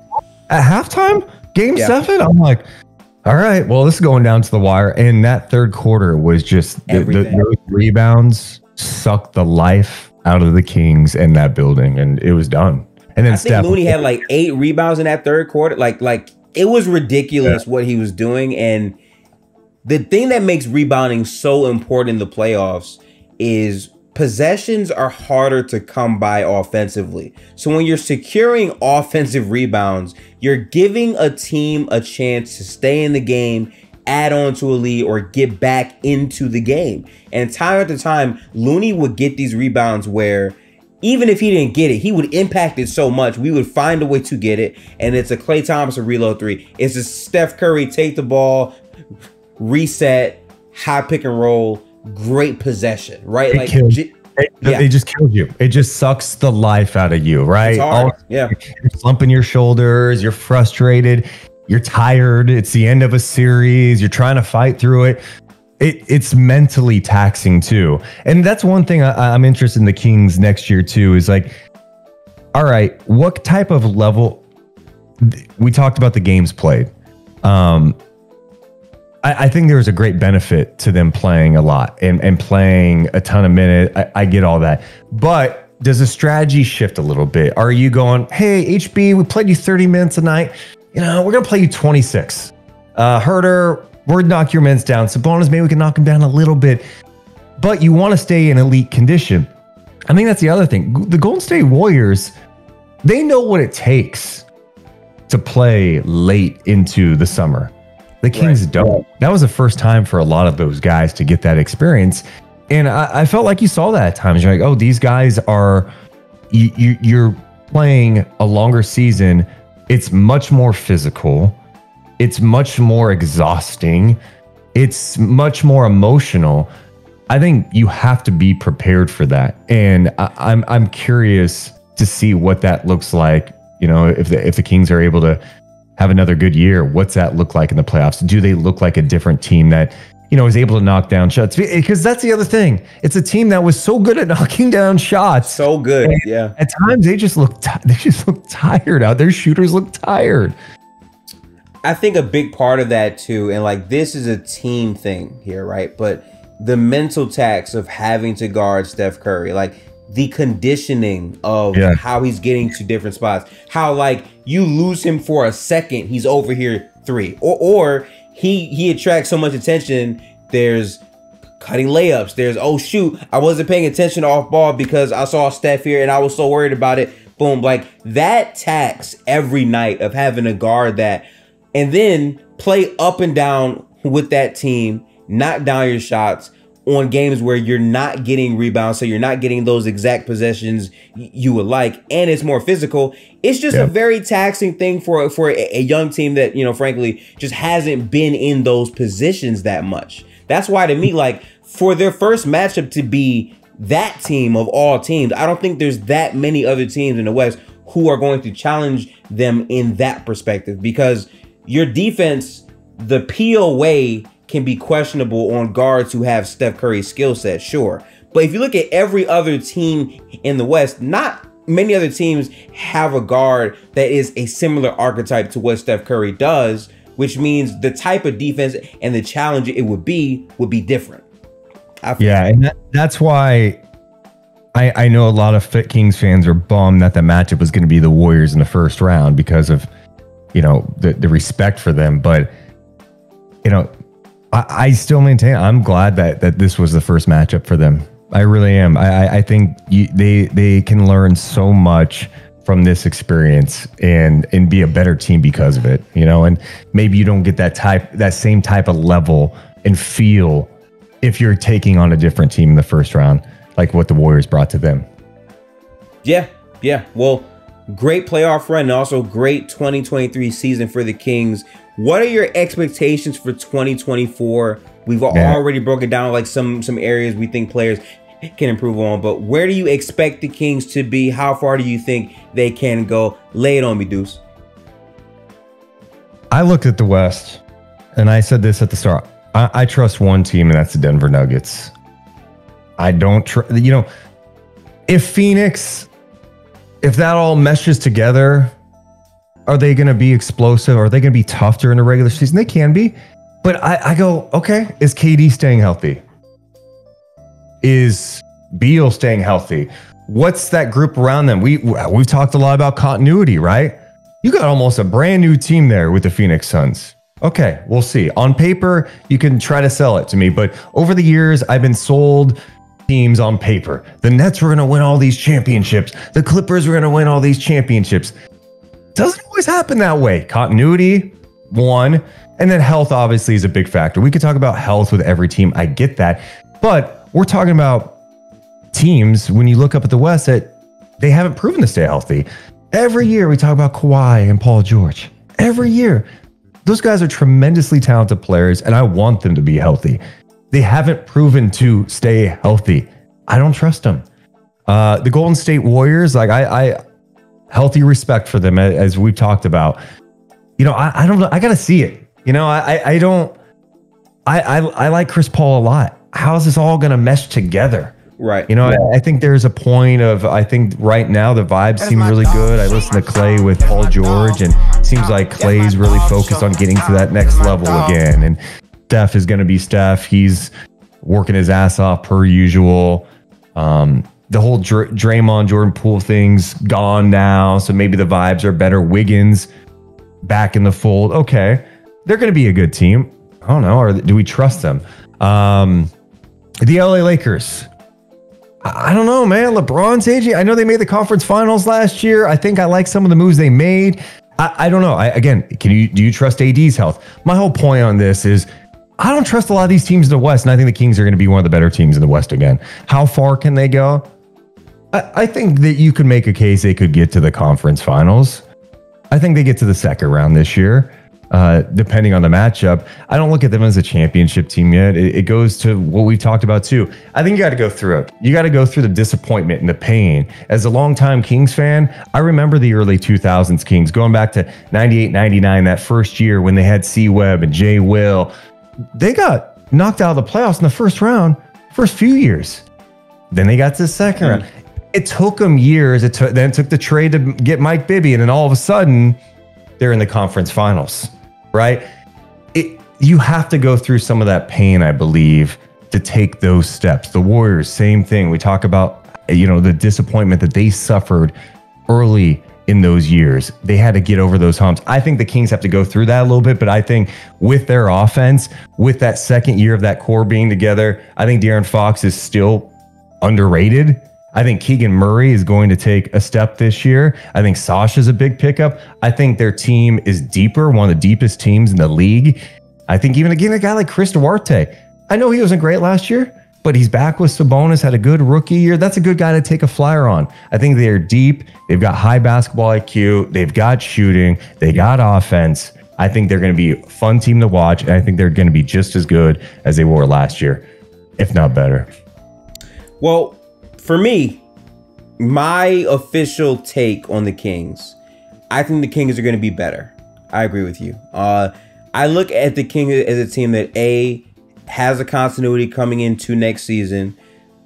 at halftime, Game 7. I'm like, all right, well, this is going down to the wire. And that third quarter was just those rebounds sucked the life out of the Kings and that building, and it was done. And then I think Looney had like 8 rebounds in that third quarter. Like it was ridiculous what he was doing. And the thing that makes rebounding so important in the playoffs is possessions are harder to come by offensively. So when you're securing offensive rebounds, you're giving a team a chance to stay in the game, add on to a lead, or get back into the game. And time after time, Looney would get these rebounds where even if he didn't get it, he would impact it so much, we would find a way to get it. And it's a Klay Thompson reload three. It's a Steph Curry take the ball, reset, high pick and roll, great possession, right? Like, it just kills you. It just sucks the life out of you, right? It's hard. Yeah. You're slumping your shoulders. You're frustrated. You're tired. It's the end of a series. You're trying to fight through it. It's mentally taxing too. And that's one thing I'm interested in the Kings next year too, is like, all right, what type of level? We talked about the games played. I think there was a great benefit to them playing a lot and playing a ton of minutes. I get all that. But does the strategy shift a little bit? Are you going, hey, HB, we played you 30 minutes a night. You know, we're going to play you 26. Huerter, we're knock your minutes down. Sabonis, maybe we can knock them down a little bit. But you want to stay in elite condition. I think that's the other thing. The Golden State Warriors, they know what it takes to play late into the summer. The Kings don't. That was the first time for a lot of those guys to get that experience. And I felt like you saw that at times. You're like, oh, these guys are, you're playing a longer season. It's much more physical. It's much more exhausting. It's much more emotional. I think you have to be prepared for that. And I'm curious to see what that looks like. You know, if the Kings are able to have another good year, what's that look like in the playoffs? Do they look like a different team that, you know, is able to knock down shots? Because that's the other thing. It's a team that was so good at knocking down shots. So good, yeah. At times they just look tired out. Their shooters look tired. I think a big part of that too, and like this is a team thing here, right? But the mental tax of having to guard Steph Curry, like the conditioning of how he's getting to different spots, how like you lose him for a second, he's over here three, or he attracts so much attention. There's cutting layups. There's, oh shoot, I wasn't paying attention off ball because I saw Steph here and I was so worried about it. Boom, like that tax every night of having to guard that, and then play up and down with that team, knock down your shots on games where you're not getting rebounds, so you're not getting those exact possessions you would like, and it's more physical. It's just a very taxing thing for a young team that, you know, frankly, just hasn't been in those positions that much. That's why, to me, like, for their first matchup to be that team of all teams, I don't think there's that many other teams in the West who are going to challenge them in that perspective, because your defense, the POA, can be questionable on guards who have Steph Curry's skill set, sure. But if you look at every other team in the West, not many other teams have a guard that is a similar archetype to what Steph Curry does, which means the type of defense and the challenge it would be different. And that's why I know a lot of Kings fans are bummed that the matchup was going to be the Warriors in the first round because of, you know, the respect for them. But, you know, I still maintain I'm glad that this was the first matchup for them. I really am. I think they can learn so much from this experience and be a better team because of it, you know. And maybe you don't get that same type of level and feel if you're taking on a different team in the first round, like what the Warriors brought to them. Yeah. Well, great playoff run and also great 2023 season for the Kings. What are your expectations for 2024? We've already broken down like some areas we think players can improve on, but where do you expect the Kings to be? How far do you think they can go? Lay it on me, Deuce. I looked at the West, and I said this at the start. I trust one team, and that's the Denver Nuggets. I don't trust, you know, if that all meshes together, are they going to be explosive? Are they going to be tough during the regular season? They can be. But I go, okay, is KD staying healthy? Is Beal staying healthy? What's that group around them? We've talked a lot about continuity, right? You got almost a brand new team there with the Phoenix Suns. Okay, we'll see. On paper, you can try to sell it to me. But over the years, I've been sold teams on paper. The Nets were going to win all these championships. The Clippers were going to win all these championships. Doesn't always happen that way. Continuity, one, and then health obviously is a big factor. We could talk about health with every team. I get that. But we're talking about teams, when you look up at the West, that they haven't proven to stay healthy. Every year we talk about Kawhi and Paul George. Every year. Those guys are tremendously talented players, and I want them to be healthy. They haven't proven to stay healthy. I don't trust them. The Golden State Warriors, like I healthy respect for them, as we've talked about. You know, I don't know. I got to see it. You know, I like Chris Paul a lot. How's this all going to mesh together? Right. You know, yeah. I think there's a point of, I think right now the vibes seem really good. I listen to Klay with Paul George, and it seems like Klay's really focused on getting to that next level again. And Steph is going to be Steph. He's working his ass off per usual. The whole Draymond, Jordan Poole thing's gone now. So maybe the vibes are better. Wiggins back in the fold. Okay. They're going to be a good team. I don't know. Or do we trust them? The LA Lakers. I don't know, man. LeBron's aging. I know they made the conference finals last year. I think I like some of the moves they made. I don't know. Again, do you trust AD's health? My whole point on this is I don't trust a lot of these teams in the West, and I think the Kings are going to be one of the better teams in the West again. How far can they go? I think that you could make a case they could get to the conference finals. I think they get to the second round this year, depending on the matchup. I don't look at them as a championship team yet. It goes to what we've talked about too. I think you got to go through it. You got to go through the disappointment and the pain. As a longtime Kings fan, I remember the early 2000s Kings, going back to 98, 99, that first year when they had C-Webb and Jay Will. They got knocked out of the playoffs in the first round, first few years. Then they got to the second round. It took them years. Then took the trade to get Mike Bibby, and then all of a sudden, they're in the conference finals, right? You have to go through some of that pain, I believe, to take those steps. The Warriors, same thing. We talk about, you know, the disappointment that they suffered early in those years. They had to get over those humps. I think the Kings have to go through that a little bit, but I think with their offense, with that second year of that core being together, I think De'Aaron Fox is still underrated. I think Keegan Murray is going to take a step this year. I think Sasha's a big pickup. I think their team is deeper, one of the deepest teams in the league. I think even again, a guy like Chris Duarte. I know he wasn't great last year, but he's back with Sabonis, had a good rookie year. That's a good guy to take a flyer on. I think they're deep. They've got high basketball IQ. They've got shooting. They got offense. I think they're going to be a fun team to watch. And I think they're going to be just as good as they were last year, if not better. Well, for me, my official take on the Kings, I think the Kings are going to be better. I agree with you. I look at the Kings as a team that, A, has a continuity coming into next season.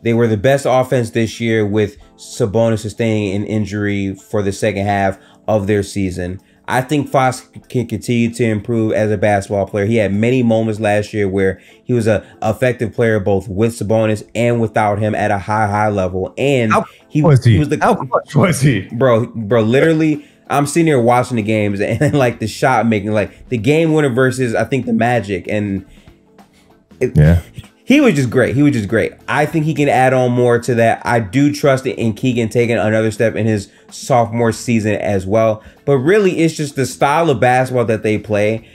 They were the best offense this year with Sabonis sustaining an injury for the second half of their season. I think Fox can continue to improve as a basketball player. He had many moments last year where he was an effective player both with Sabonis and without him at a high level. And how clutch was he? Bro, literally, I'm sitting here watching the games and like the shot making, like the game winner versus I think the Magic, and he was just great. He was just great. I think he can add on more to that. I do trust it in Keegan taking another step in his sophomore season as well. But really, it's just the style of basketball that they play.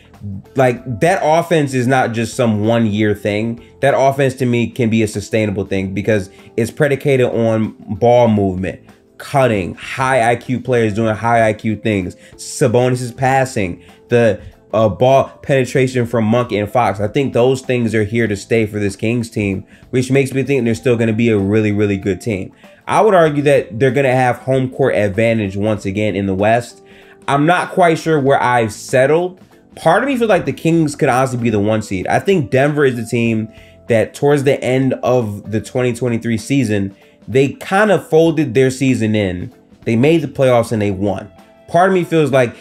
Like, that offense is not just some one-year thing. That offense, to me, can be a sustainable thing because it's predicated on ball movement, cutting, high IQ players doing high IQ things, Sabonis' passing, the ball penetration from Monk and Fox. I think those things are here to stay for this Kings team, which makes me think they're still going to be a really, really good team. I would argue that they're going to have home court advantage once again in the West. I'm not quite sure where I've settled. Part of me feels like the Kings could honestly be the 1 seed. I think Denver is the team that towards the end of the 2023 season, they kind of folded their season in. They made the playoffs and they won. Part of me feels like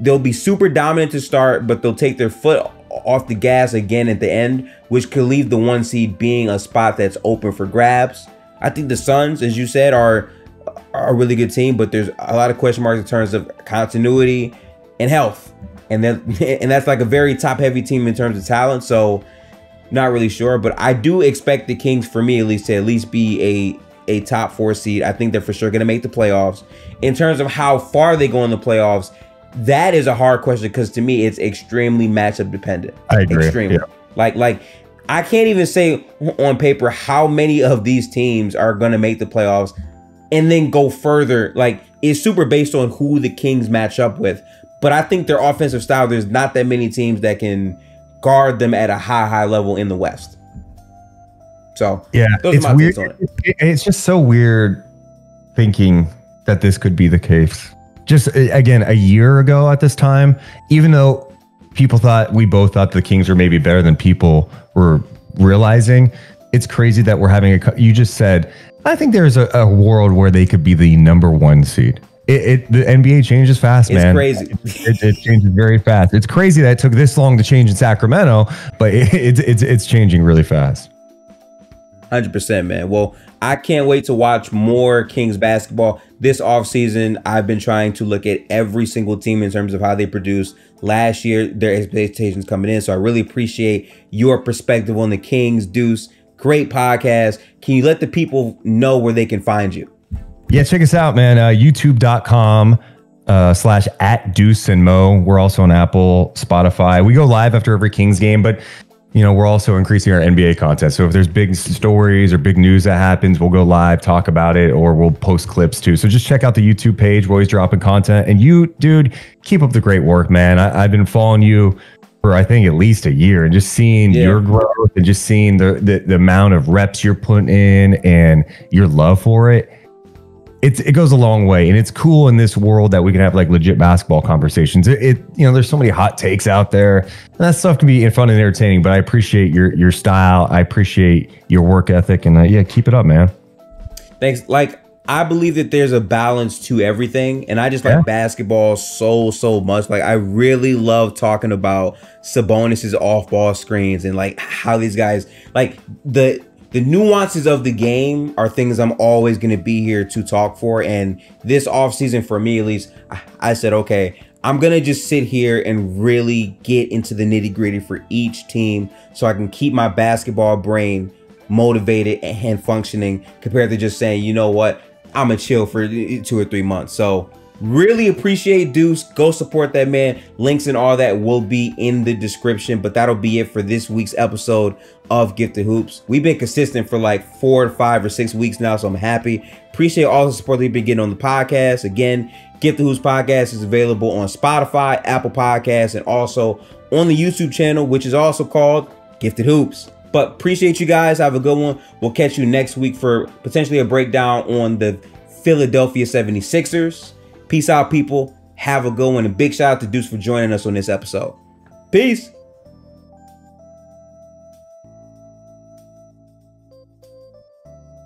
they'll be super dominant to start, but they'll take their foot off the gas again at the end, which could leave the 1 seed being a spot that's open for grabs. I think the Suns, as you said, are a really good team, but there's a lot of question marks in terms of continuity and health. And that's like a very top-heavy team in terms of talent. So Not really sure, but I do expect the Kings, for me at least, to at least be a top four seed. I think they're for sure going to make the playoffs. In terms of how far they go in the playoffs, that is a hard question, because to me it's extremely matchup dependent. I agree. Extremely. Yeah. Like I can't even say on paper how many of these teams are going to make the playoffs and then go further. Like, it's super based on who the Kings match up with. But I think their offensive style, there's not that many teams that can guard them at a high level in the West. So yeah, those are my takes on it. It's just so weird thinking that this could be the case. Just again, a year ago at this time, even though people thought, we both thought the Kings were maybe better than people were realizing, it's crazy that we're having a, you just said, I think there's a world where they could be the #1 seed. The NBA changes fast, man. It's crazy. It changes very fast. It's crazy that it took this long to change in Sacramento, but it's changing really fast. 100%, man. Well, I can't wait to watch more Kings basketball this offseason. I've been trying to look at every single team in terms of how they produce last year, their expectations coming in. So I really appreciate your perspective on the Kings, Deuce. Great podcast. Can you let the people know where they can find you? Yeah, check us out, man. YouTube.com/@DeuceandMo. We're also on Apple, Spotify. We go live after every Kings game, but you know, we're also increasing our NBA content. So if there's big stories or big news that happens, we'll go live, talk about it, or we'll post clips too. So just check out the YouTube page. We're always dropping content. And you, dude, keep up the great work, man. I've been following you for, I think, at least a year, and just seeing your growth and just seeing the amount of reps you're putting in and your love for it. It goes a long way, and it's cool in this world that we can have like legit basketball conversations. You know, there's so many hot takes out there, and that stuff can be fun and entertaining. But I appreciate your style. I appreciate your work ethic, and yeah, keep it up, man. Thanks. Like, I believe that there's a balance to everything, and I just like basketball so much. Like, I really love talking about Sabonis's off-ball screens and like how these guys like the nuances of the game are things I'm always going to be here to talk for. And this offseason, for me at least, I said, okay, I'm going to just sit here and really get into the nitty gritty for each team so I can keep my basketball brain motivated and functioning, compared to just saying, you know what, I'm going to chill for 2 or 3 months. So really appreciate Deuce. Go support that man. Links and all that will be in the description, but that'll be it for this week's episode of Gifted Hoops. We've been consistent for like 4 or 5 or 6 weeks now, so I'm happy. Appreciate all the support that you've been getting on the podcast. Again, Get the Hoops podcast is available on Spotify, Apple Podcasts, and also on the YouTube channel, which is also called Gifted Hoops. But appreciate you guys. Have a good one. We'll catch you next week for potentially a breakdown on the Philadelphia 76ers. Peace out, people. Have a good one. And big shout out to Deuce for joining us on this episode. Peace.